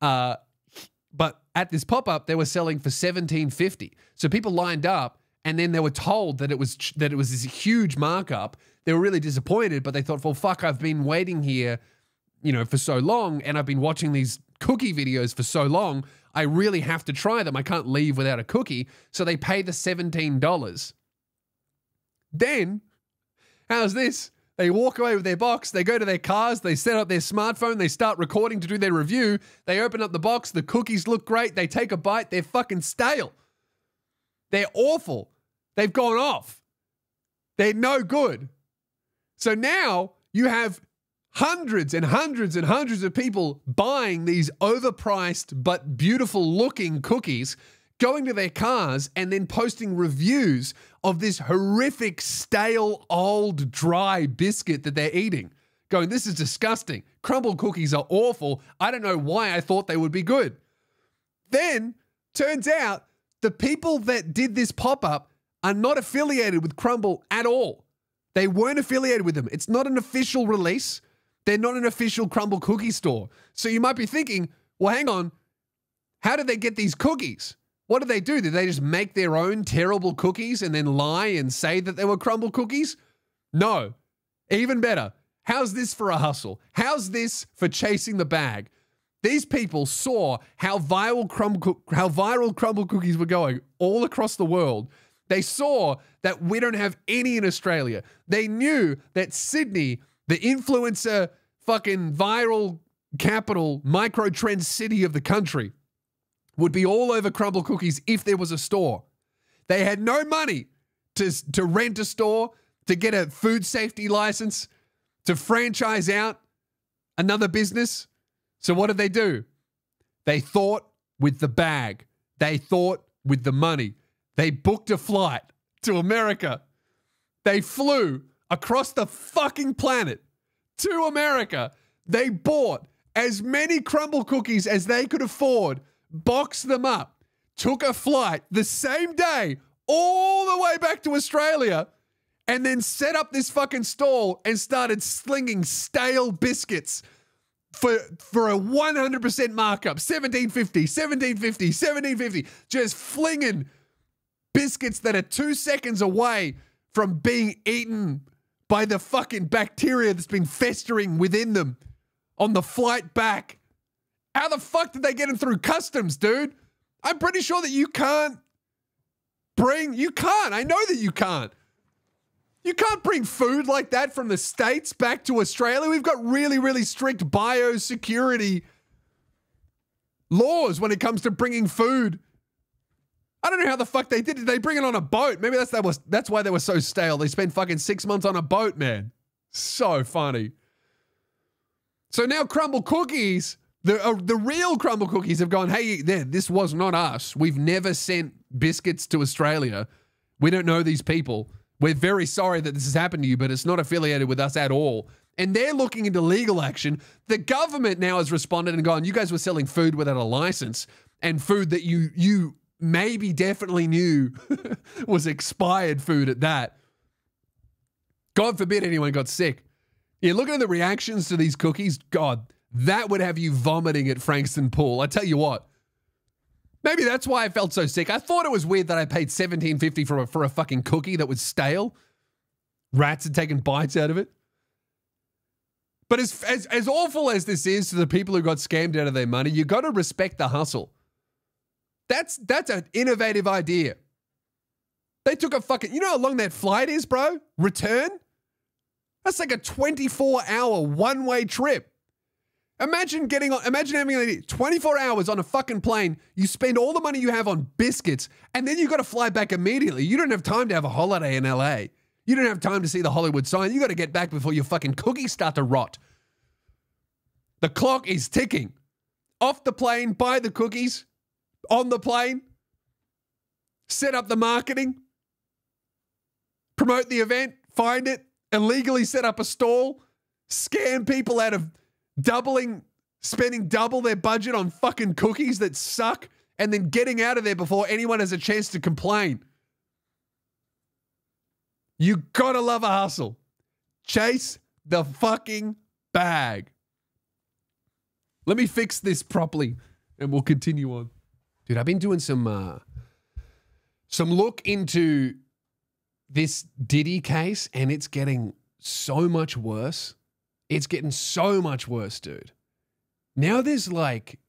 Uh, but at this pop-up, they were selling for seventeen fifty. So people lined up, and then they were told that it was that it was this huge markup. They were really disappointed, but they thought, well, fuck, I've been waiting here, you know, for so long, and I've been watching these cookie videos for so long. I really have to try them. I can't leave without a cookie. So they pay the seventeen dollars. Then, how's this? They walk away with their box, they go to their cars, they set up their smartphone, they start recording to do their review, they open up the box, the cookies look great, they take a bite, they're fucking stale. They're awful. They've gone off. They're no good. So now you have hundreds and hundreds and hundreds of people buying these overpriced but beautiful looking cookies, going to their cars and then posting reviews of this horrific, stale, old, dry biscuit that they're eating, going, this is disgusting. Crumbl cookies are awful. I don't know why I thought they would be good. Then, turns out, the people that did this pop-up are not affiliated with Crumbl at all. They weren't affiliated with them. It's not an official release. They're not an official Crumbl cookie store. So you might be thinking, well, hang on, how did they get these cookies? What did they do? Did they just make their own terrible cookies and then lie and say that they were Crumbl cookies? No. Even better. How's this for a hustle? How's this for chasing the bag? These people saw how viral Crumbl, how viral Crumbl cookies were going all across the world. They saw that we don't have any in Australia. They knew that Sydney, the influencer fucking viral capital, microtrend city of the country, would be all over Crumbl cookies if there was a store. They had no money to, to rent a store, to get a food safety license, to franchise out another business. So what did they do? They thought with the bag. They thought with the money. They booked a flight to America. They flew across the fucking planet to America. They bought as many Crumbl cookies as they could afford boxed them up, took a flight the same day all the way back to Australia, and then set up this fucking stall and started slinging stale biscuits for for a one hundred percent markup. seventeen fifty, seventeen fifty, seventeen fifty. Just flinging biscuits that are two seconds away from being eaten by the fucking bacteria that's been festering within them on the flight back. How the fuck did they get them through customs, dude? I'm pretty sure that you can't bring... You can't. I know that you can't. You can't bring food like that from the States back to Australia. We've got really, really strict biosecurity laws when it comes to bringing food. I don't know how the fuck they did it. They bring it on a boat. Maybe that's that was that's why they were so stale. They spent fucking six months on a boat, man. So funny. So now Crumbl Cookies, the uh, the real Crumbl Cookies have gone, hey, this was not us. We've never sent biscuits to Australia. We don't know these people. We're very sorry that this has happened to you, but it's not affiliated with us at all. And they're looking into legal action. The government now has responded and gone, you guys were selling food without a license and food that you you maybe definitely knew was expired food at that. God forbid anyone got sick. Yeah, looking at the reactions to these cookies, God, that would have you vomiting at Frankston Pool. I tell you what. Maybe that's why I felt so sick. I thought it was weird that I paid seventeen fifty for a, for a fucking cookie that was stale. Rats had taken bites out of it. But as, as, as awful as this is to the people who got scammed out of their money, you got to respect the hustle. That's, that's an innovative idea. They took a fucking... You know how long that flight is, bro? Return? That's like a twenty-four hour one-way trip. Imagine getting on, imagine having twenty-four hours on a fucking plane. You spend all the money you have on biscuits and then you got to fly back immediately. You don't have time to have a holiday in L A. You don't have time to see the Hollywood sign. You got to get back before your fucking cookies start to rot. The clock is ticking. Off the plane, buy the cookies. On the plane, set up the marketing, promote the event, find it, illegally set up a stall, scam people out of doubling, spending double their budget on fucking cookies that suck, and then getting out of there before anyone has a chance to complain. You gotta love a hustle. Chase the fucking bag. Let me fix this properly and we'll continue on. Dude, I've been doing some, uh, some look into this Diddy case and it's getting so much worse. It's getting so much worse, dude. Now there's like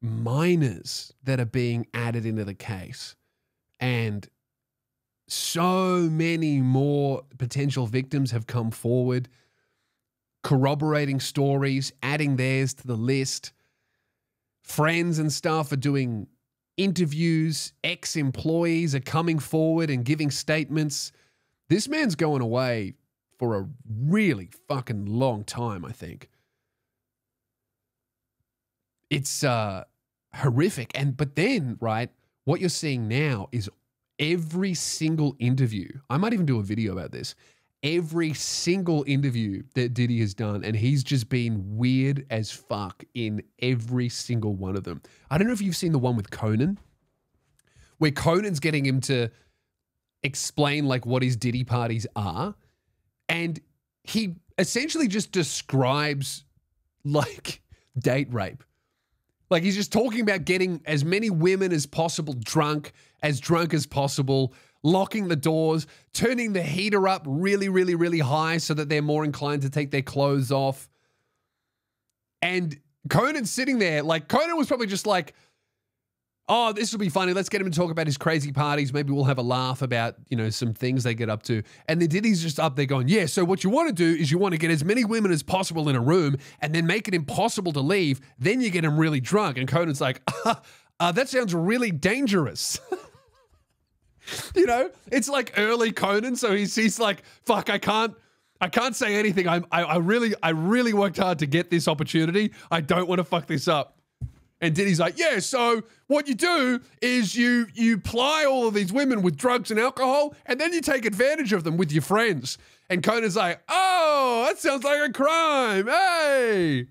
minors that are being added into the case and so many more potential victims have come forward, corroborating stories, adding theirs to the list. Friends and staff are doing interviews. Ex-employees are coming forward and giving statements. This man's going away for a really fucking long time, I think. It's uh, horrific. And but then, right, what you're seeing now is every single interview. I might even do a video about this. Every single interview that Diddy has done, and he's just been weird as fuck in every single one of them. I don't know if you've seen the one with Conan, where Conan's getting him to explain like what his Diddy parties are. And he essentially just describes like date rape. Like he's just talking about getting as many women as possible drunk, as drunk as possible, locking the doors, turning the heater up really, really, really high so that they're more inclined to take their clothes off. And Conan's sitting there, like Conan was probably just like, oh, this will be funny. Let's get him to talk about his crazy parties. Maybe we'll have a laugh about, you know, some things they get up to. And then Diddy's just up there going, yeah, so what you want to do is you want to get as many women as possible in a room and then make it impossible to leave. Then you get them really drunk. And Conan's like, uh, uh, that sounds really dangerous. You know, it's like early Conan. So he's, he's like, fuck, I can't. I can't say anything. I'm, I, I really, I really worked hard to get this opportunity. I don't want to fuck this up. And Diddy's like, yeah, so what you do is you you ply all of these women with drugs and alcohol, and then you take advantage of them with your friends. And Conan's like, oh, that sounds like a crime. Hey.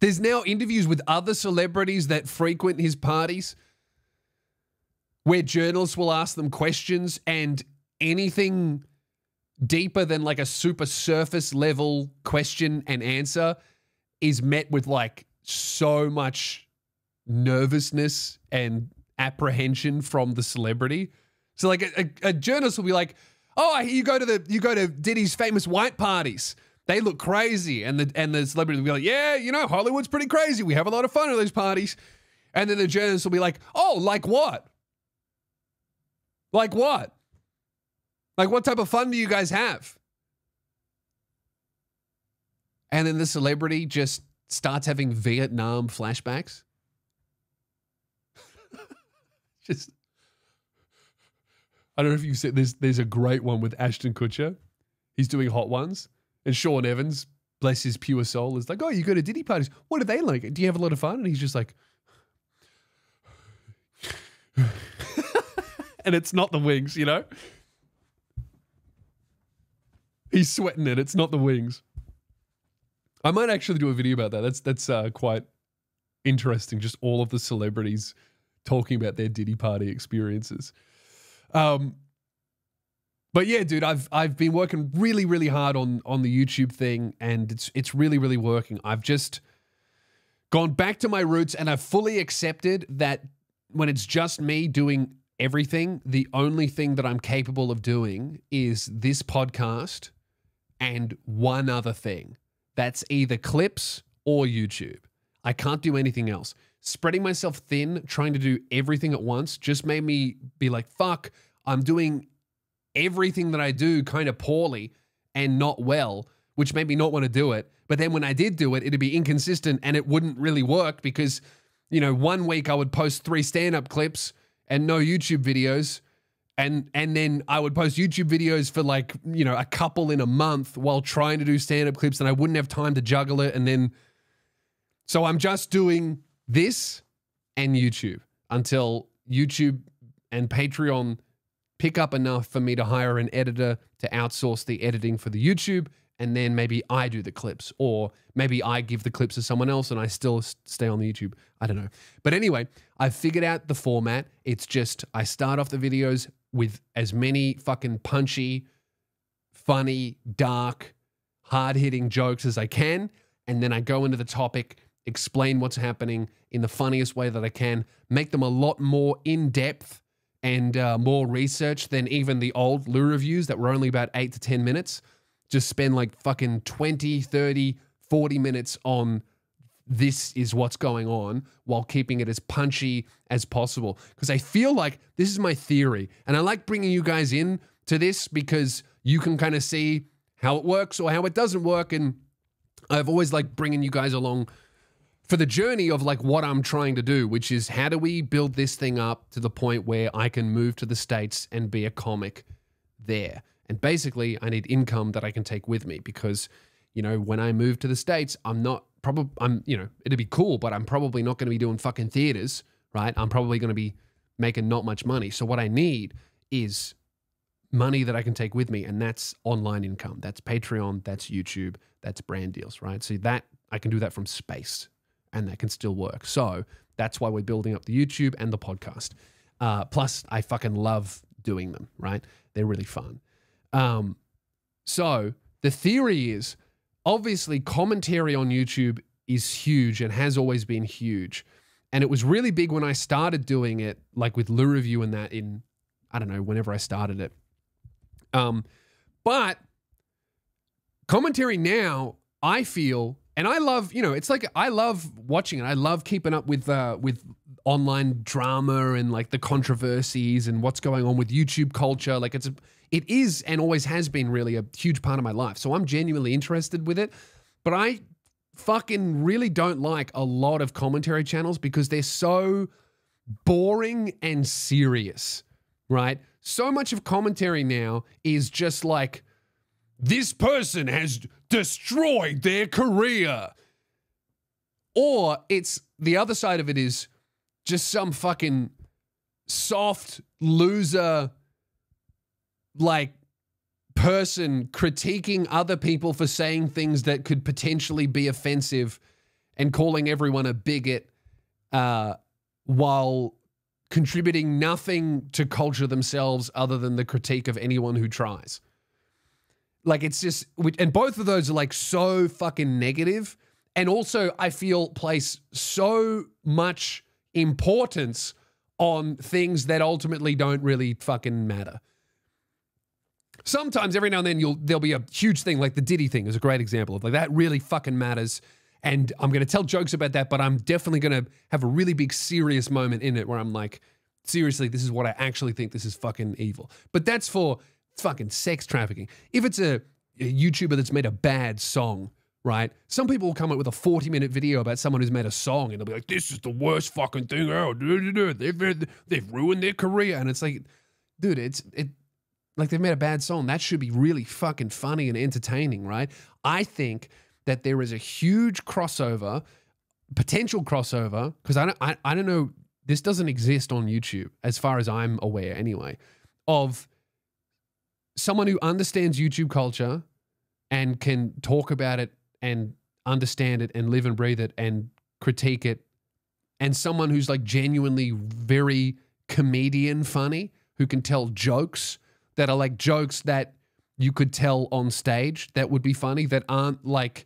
There's now interviews with other celebrities that frequent his parties where journalists will ask them questions, and anything deeper than like a super surface level question and answer is met with like so much nervousness and apprehension from the celebrity. So like a, a, a journalist will be like, oh, you go to the, you go to Diddy's famous white parties. They look crazy. And the, and the celebrity will be like, yeah, you know, Hollywood's pretty crazy. We have a lot of fun at those parties. And then the journalist will be like, oh, like what? Like what? Like what type of fun do you guys have? And then the celebrity just starts having Vietnam flashbacks. Just, I don't know if you've seen this. There's a great one with Ashton Kutcher. He's doing Hot Ones. And Sean Evans, bless his pure soul, is like, oh, you go to Diddy parties. What are they like? Do you have a lot of fun? And he's just like, and it's not the wings, you know? He's sweating it. It's not the wings. I might actually do a video about that. That's, that's uh, quite interesting. Just all of the celebrities talking about their Diddy party experiences. Um, But yeah, dude, I've I've been working really, really hard on on the YouTube thing, and it's it's really, really working. I've just gone back to my roots, and I've fully accepted that when it's just me doing everything, the only thing that I'm capable of doing is this podcast and one other thing. That's either clips or YouTube. I can't do anything else. Spreading myself thin, trying to do everything at once, just made me be like, fuck, I'm doing everything that I do kind of poorly and not well, which made me not want to do it. But then when I did do it, it'd be inconsistent and it wouldn't really work because, you know, one week I would post three stand-up clips and no YouTube videos. And, and then I would post YouTube videos for like, you know, a couple in a month while trying to do stand-up clips, and I wouldn't have time to juggle it. And then, so I'm just doing this and YouTube until YouTube and Patreon pick up enough for me to hire an editor to outsource the editing for the YouTube, and then maybe I do the clips, or maybe I give the clips to someone else and I still stay on the YouTube. I don't know. But anyway, I've figured out the format. It's just I start off the videos with as many fucking punchy, funny, dark, hard-hitting jokes as I can, and then I go into the topic, explain what's happening in the funniest way that I can, make them a lot more in-depth and uh, more research than even the old Lou reviews that were only about eight to ten minutes. Just spend like fucking twenty, thirty, forty minutes on this is what's going on while keeping it as punchy as possible. Because I feel like this is my theory. And I like bringing you guys in to this because you can kind of see how it works or how it doesn't work. And I've always liked bringing you guys along for the journey of like what I'm trying to do, which is how do we build this thing up to the point where I can move to the States and be a comic there. And basically I need income that I can take with me because, you know, when I move to the States, I'm not probably, I'm, you know, it'd be cool, but I'm probably not going to be doing fucking theaters, right? I'm probably going to be making not much money. So what I need is money that I can take with me. And that's online income. That's Patreon. That's YouTube. That's brand deals, right? So that I can do that from space. And that can still work. So that's why we're building up the YouTube and the podcast. Uh, plus, I fucking love doing them, right? They're really fun. Um, so the theory is, obviously, commentary on YouTube is huge and has always been huge. And it was really big when I started doing it, like with Lou Review and that in, I don't know, whenever I started it. Um, but commentary now, I feel... And I love, you know, it's like, I love watching it. I love keeping up with, uh, with online drama and like the controversies and what's going on with YouTube culture. Like it's, a, it is and always has been really a huge part of my life. So I'm genuinely interested with it, but I fucking really don't like a lot of commentary channels because they're so boring and serious, right? So much of commentary now is just like, this person has destroyed their career. Or it's the other side of it is just some fucking soft loser, like person critiquing other people for saying things that could potentially be offensive and calling everyone a bigot uh, while contributing nothing to culture themselves other than the critique of anyone who tries. Like, it's just, and both of those are like so fucking negative, and also I feel place so much importance on things that ultimately don't really fucking matter. Sometimes every now and then you'll, there'll be a huge thing, like the Diddy thing is a great example of, like, that really fucking matters. And I'm going to tell jokes about that, but I'm definitely going to have a really big serious moment in it where I'm like, seriously, this is what I actually think. This is fucking evil. But that's for fucking sex trafficking. If it's a, a YouTuber that's made a bad song, right? Some people will come up with a forty minute video about someone who's made a song and they'll be like, this is the worst fucking thing. Oh, they've, they've ruined their career. And it's like, dude, it's, it, like, they've made a bad song. That should be really fucking funny and entertaining, right? I think that there is a huge crossover, potential crossover, because I don't, I, I don't know, this doesn't exist on YouTube, as far as I'm aware anyway, of someone who understands YouTube culture and can talk about it and understand it and live and breathe it and critique it, and someone who's, like, genuinely very comedian funny, who can tell jokes that are like jokes that you could tell on stage that would be funny, that aren't like,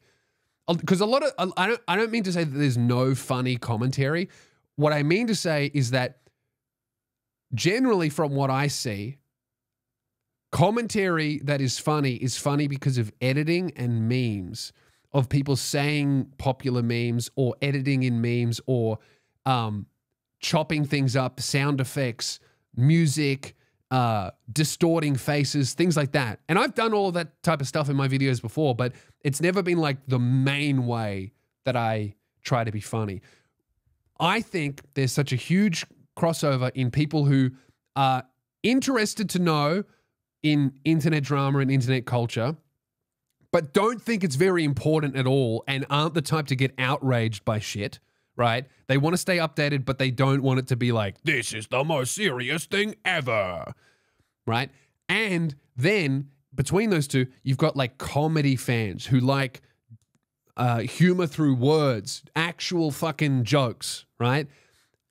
because a lot of, I don't, I don't mean to say that there's no funny commentary. What I mean to say is that generally, from what I see, commentary that is funny is funny because of editing and memes of people saying popular memes or editing in memes or um, chopping things up, sound effects, music, Uh, distorting faces, things like that. And I've done all of that type of stuff in my videos before, but it's never been like the main way that I try to be funny. I think there's such a huge crossover in people who are interested to know in internet drama and internet culture, but don't think it's very important at all and aren't the type to get outraged by shit, right? They want to stay updated, but they don't want it to be like, this is the most serious thing ever, right? And then between those two, you've got like comedy fans who like uh, humor through words, actual fucking jokes, right?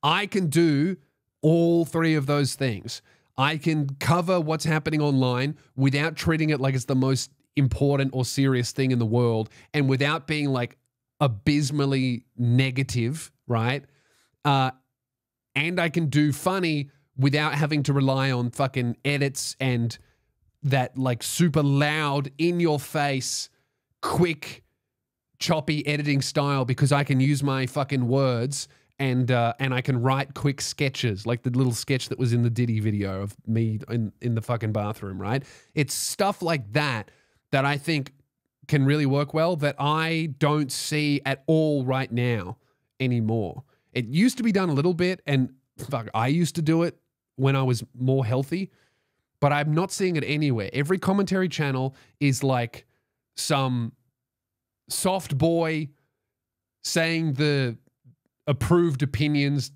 I can do all three of those things. I can cover what's happening online without treating it like it's the most important or serious thing in the world, and without being like abysmally negative, right? Uh, and I can do funny without having to rely on fucking edits and that like super loud, in your face, quick, choppy editing style, because I can use my fucking words and uh, and I can write quick sketches, like the little sketch that was in the Diddy video of me in, in the fucking bathroom, right? It's stuff like that that I think can really work well, that I don't see at all right now anymore. It used to be done a little bit, and fuck, I used to do it when I was more healthy, but I'm not seeing it anywhere. Every commentary channel is like some soft boy saying the approved opinions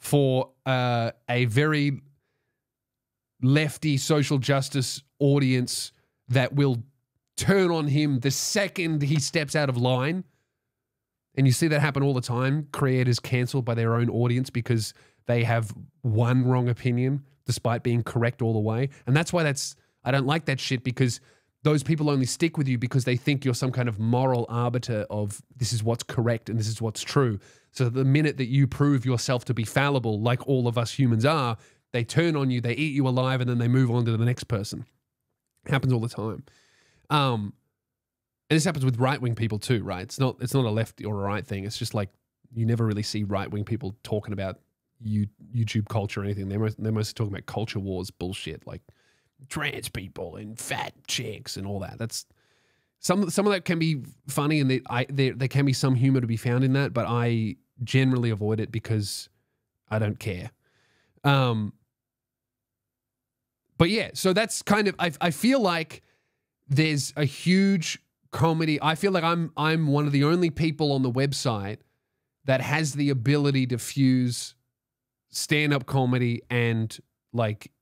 for uh, a very lefty social justice audience that will turn on him the second he steps out of line. And you see that happen all the time. Creators canceled by their own audience because they have one wrong opinion despite being correct all the way. And that's why that's, I don't like that shit, because those people only stick with you because they think you're some kind of moral arbiter of this is what's correct and this is what's true. So the minute that you prove yourself to be fallible, like all of us humans are, they turn on you, they eat you alive, and then they move on to the next person. It happens all the time. Um, and this happens with right-wing people too, right? It's not, it's not a left or a right thing. It's just like, you never really see right-wing people talking about you, YouTube culture or anything. They're, most, they're mostly talking about culture wars bullshit, like trans people and fat chicks and all that. That's some, some of that can be funny, and they, I, there, there can be some humor to be found in that, but I generally avoid it because I don't care. Um, but yeah, so that's kind of, I, I feel like there's a huge comedy. I feel like I'm I'm one of the only people on the website that has the ability to fuse stand-up comedy and like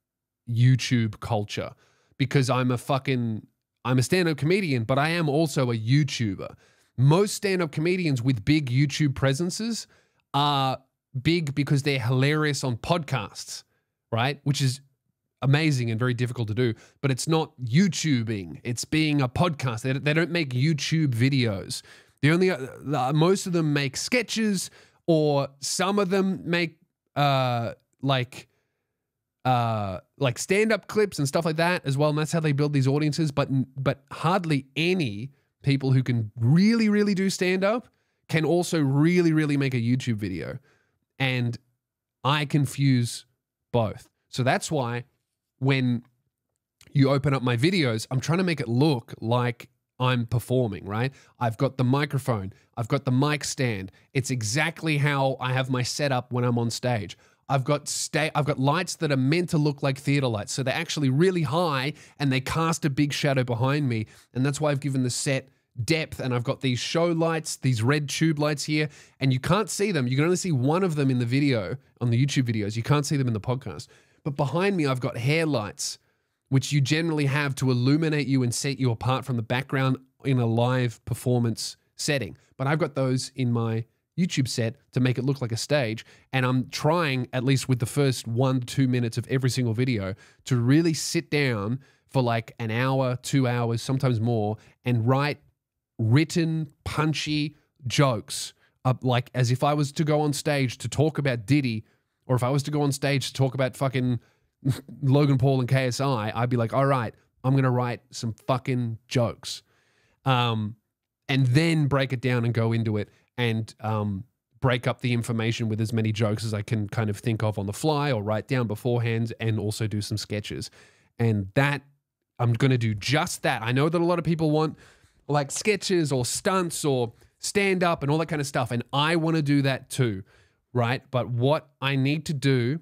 YouTube culture, because I'm a fucking I'm a stand-up comedian, but I am also a YouTuber. Most stand-up comedians with big YouTube presences are big because they're hilarious on podcasts, right? Which is amazing and very difficult to do, but it's not YouTubing. It's being a podcast. They, they don't make YouTube videos. The only, uh, most of them make sketches, or some of them make uh, like, uh, like stand-up clips and stuff like that as well. And that's how they build these audiences. But, but hardly any people who can really, really do stand-up can also really, really make a YouTube video. And I confuse both. So that's why when you open up my videos, I'm trying to make it look like I'm performing, right? I've got the microphone. I've got the mic stand. It's exactly how I have my setup when I'm on stage. I've got sta- I've got lights that are meant to look like theater lights. So they're actually really high and they cast a big shadow behind me. And that's why I've given the set depth, and I've got these show lights, these red tube lights here, and you can't see them. You can only see one of them in the video, on the YouTube videos. You can't see them in the podcast. But behind me, I've got hair lights, which you generally have to illuminate you and set you apart from the background in a live performance setting. But I've got those in my YouTube set to make it look like a stage. And I'm trying, at least with the first one, two minutes of every single video, to really sit down for like an hour, two hours, sometimes more, and write written, punchy jokes up, like as if I was to go on stage to talk about Diddy, or if I was to go on stage to talk about fucking Logan Paul and K S I, I'd be like, all right, I'm going to write some fucking jokes. Um, and then break it down and go into it and um, break up the information with as many jokes as I can kind of think of on the fly or write down beforehand, and also do some sketches. And that, I'm going to do just that. I know that a lot of people want like sketches or stunts or stand up and all that kind of stuff. And I want to do that too, right? But what I need to do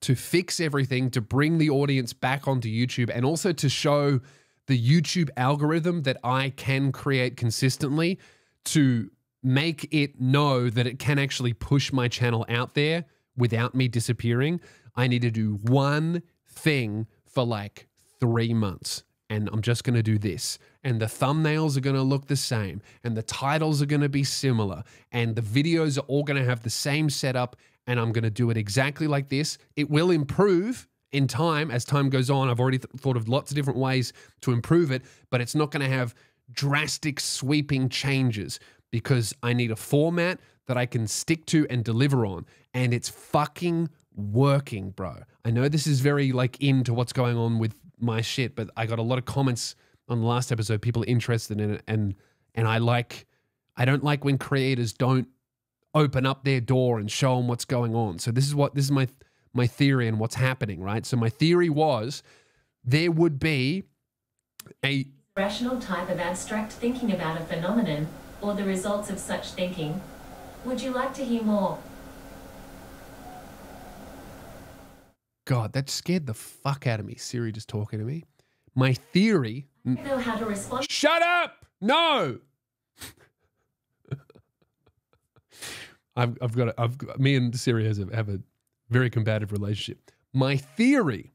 to fix everything, to bring the audience back onto YouTube, and also to show the YouTube algorithm that I can create consistently to make it know that it can actually push my channel out there without me disappearing, I need to do one thing for like three months. And I'm just going to do this. And the thumbnails are going to look the same. And the titles are going to be similar. And the videos are all going to have the same setup. And I'm going to do it exactly like this. It will improve in time. As time goes on, I've already th- thought of lots of different ways to improve it. But it's not going to have drastic sweeping changes, because I need a format that I can stick to and deliver on. And it's fucking working, bro. I know this is very like into what's going on with my shit, but I got a lot of comments on the last episode, people interested in it, and and I like, I don't like when creators don't open up their door and show them what's going on. So this is what, this is my my theory and what's happening, right? So my theory was there would be a rational type of abstract thinking about a phenomenon or the results of such thinking. Would you like to hear more? God, that scared the fuck out of me. Siri just talking to me. My theory. I don't know how to respond. Shut up! No. I've, I've got. A, I've got, me and Siri has a, have a very combative relationship. My theory.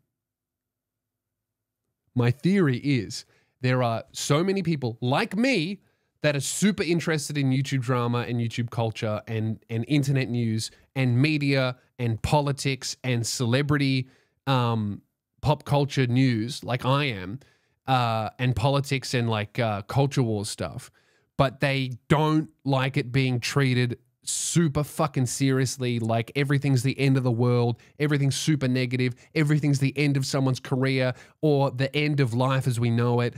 My theory is there are so many people like me that are super interested in YouTube drama and YouTube culture and and internet news and media and politics and celebrity um, pop culture news, like I am, uh, and politics and like uh, culture war stuff, but they don't like it being treated super fucking seriously, like everything's the end of the world, everything's super negative, everything's the end of someone's career or the end of life as we know it.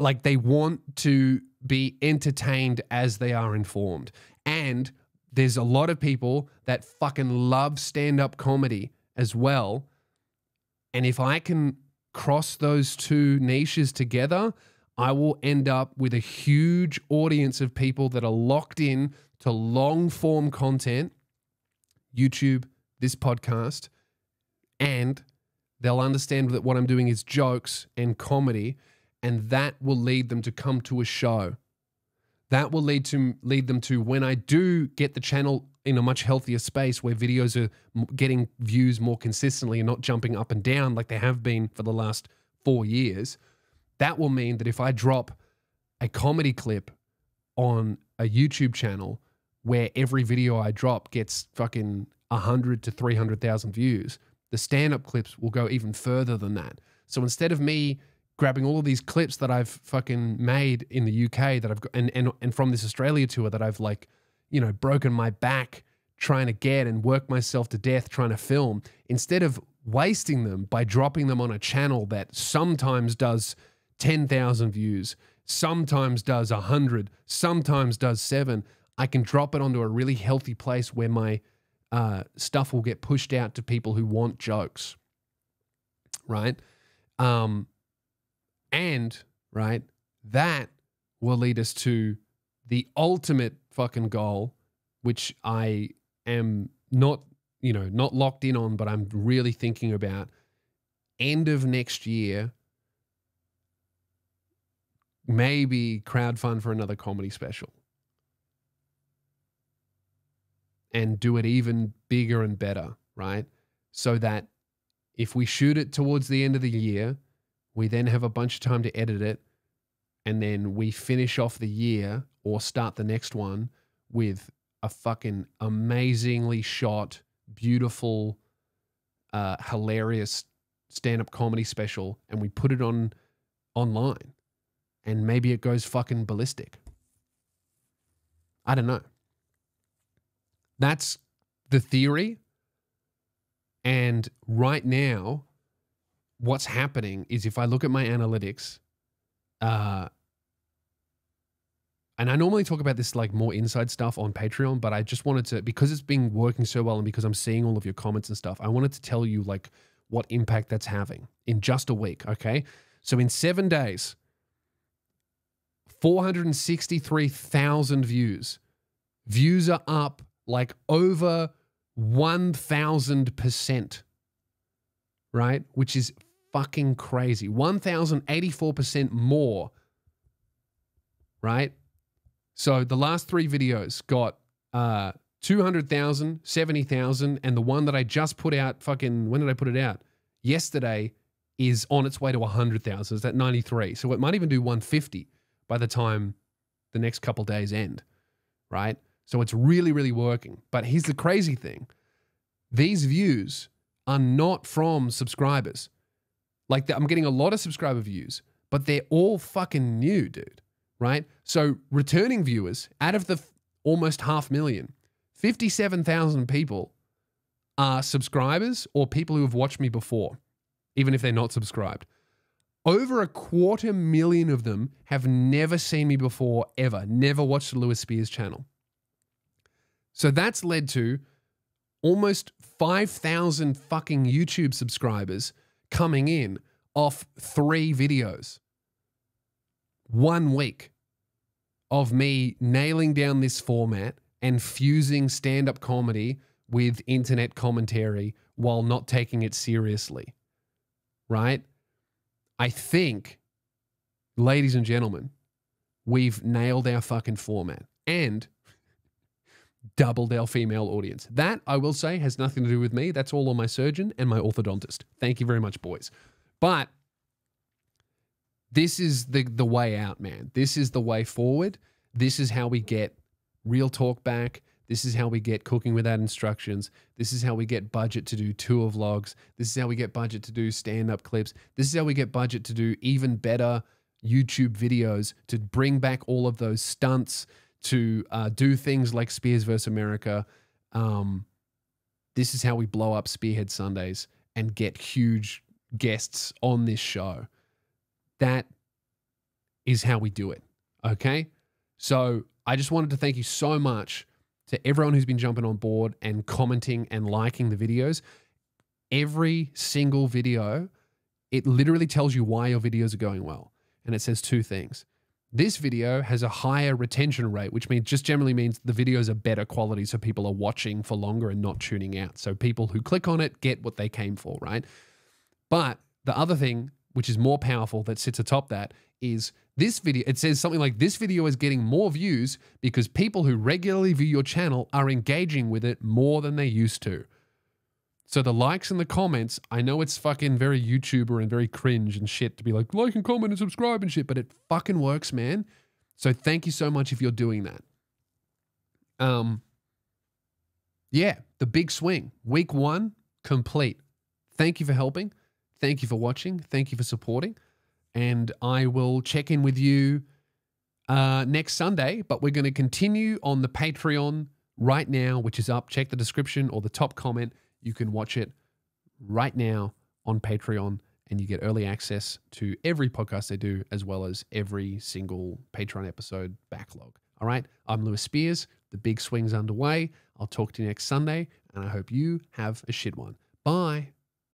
Like they want to be entertained as they are informed. And there's a lot of people that fucking love stand-up comedy as well. And if I can cross those two niches together, I will end up with a huge audience of people that are locked in to long-form content, YouTube, this podcast, and they'll understand that what I'm doing is jokes and comedy, and that will lead them to come to a show. That will lead to lead them to when I do get the channel in a much healthier space where videos are getting views more consistently and not jumping up and down like they have been for the last four years. That will mean that if I drop a comedy clip on a YouTube channel where every video I drop gets fucking a hundred to three hundred thousand views. The stand-up clips will go even further than that. So instead of me grabbing all of these clips that I've fucking made in the U K that I've got, and, and, and from this Australia tour that I've like, you know, broken my back trying to get and work myself to death trying to film, instead of wasting them by dropping them on a channel that sometimes does ten thousand views, sometimes does a hundred, sometimes does seven, I can drop it onto a really healthy place where my uh, stuff will get pushed out to people who want jokes, right? Um, and, right, that will lead us to the ultimate fucking goal, which I am not, you know, not locked in on, but I'm really thinking about end of next year, maybe crowdfund for another comedy special. And do it even bigger and better, right? So that if we shoot it towards the end of the year, we then have a bunch of time to edit it, and then we finish off the year or start the next one with a fucking amazingly shot, beautiful, uh, hilarious stand-up comedy special, and we put it on online, and maybe it goes fucking ballistic. I don't know. That's the theory. And right now, what's happening is if I look at my analytics, uh, and I normally talk about this like more inside stuff on Patreon, but I just wanted to, because it's been working so well and because I'm seeing all of your comments and stuff, I wanted to tell you like what impact that's having in just a week, okay? So in seven days, four hundred sixty-three thousand views. Views are up like over one thousand percent, right? Which is fucking crazy. one thousand eighty-four percent more, right? So the last three videos got uh, two hundred thousand, seventy thousand, and the one that I just put out fucking, when did I put it out? Yesterday is on its way to one hundred thousand. It's at ninety-three. So it might even do one fifty by the time the next couple days end, right? So it's really, really working. But here's the crazy thing. These views are not from subscribers. Like, I'm getting a lot of subscriber views, but they're all fucking new, dude, right? So returning viewers, out of the almost half million, fifty-seven thousand people are subscribers or people who have watched me before, even if they're not subscribed. Over a quarter million of them have never seen me before, ever, never watched the Lewis Spears channel. So that's led to almost five thousand fucking YouTube subscribers coming in off three videos. One week of me nailing down this format and fusing stand-up comedy with internet commentary while not taking it seriously, right? I think, ladies and gentlemen, we've nailed our fucking format. And doubled our female audience. That, I will say, has nothing to do with me. That's all on my surgeon and my orthodontist. Thank you very much, boys. But this is the, the way out, man. This is the way forward. This is how we get real talk back. This is how we get cooking without instructions. This is how we get budget to do tour vlogs. This is how we get budget to do stand-up clips. This is how we get budget to do even better YouTube videos, to bring back all of those stunts, to uh, do things like Spears versus. America. Um, this is how we blow up Spearhead Sundays and get huge guests on this show. That is how we do it, okay? So I just wanted to thank you so much to everyone who's been jumping on board and commenting and liking the videos. Every single video, it literally tells you why your videos are going well. And it says two things. This video has a higher retention rate, which means just generally means the videos are better quality, so people are watching for longer and not tuning out. So people who click on it get what they came for, right? But the other thing, which is more powerful, that sits atop that is this video. It says something like, this video is getting more views because people who regularly view your channel are engaging with it more than they used to. So the likes and the comments, I know it's fucking very YouTuber and very cringe and shit to be like, like and comment and subscribe and shit, but it fucking works, man. So thank you so much if you're doing that. Um, yeah, the big swing. Week one, complete. Thank you for helping. Thank you for watching. Thank you for supporting. And I will check in with you uh, next Sunday, but we're going to continue on the Patreon right now, which is up. Check the description or the top comment. You can watch it right now on Patreon, and you get early access to every podcast I do, as well as every single Patreon episode backlog. All right, I'm Lewis Spears. The big swing's underway. I'll talk to you next Sunday, and I hope you have a shit one. Bye.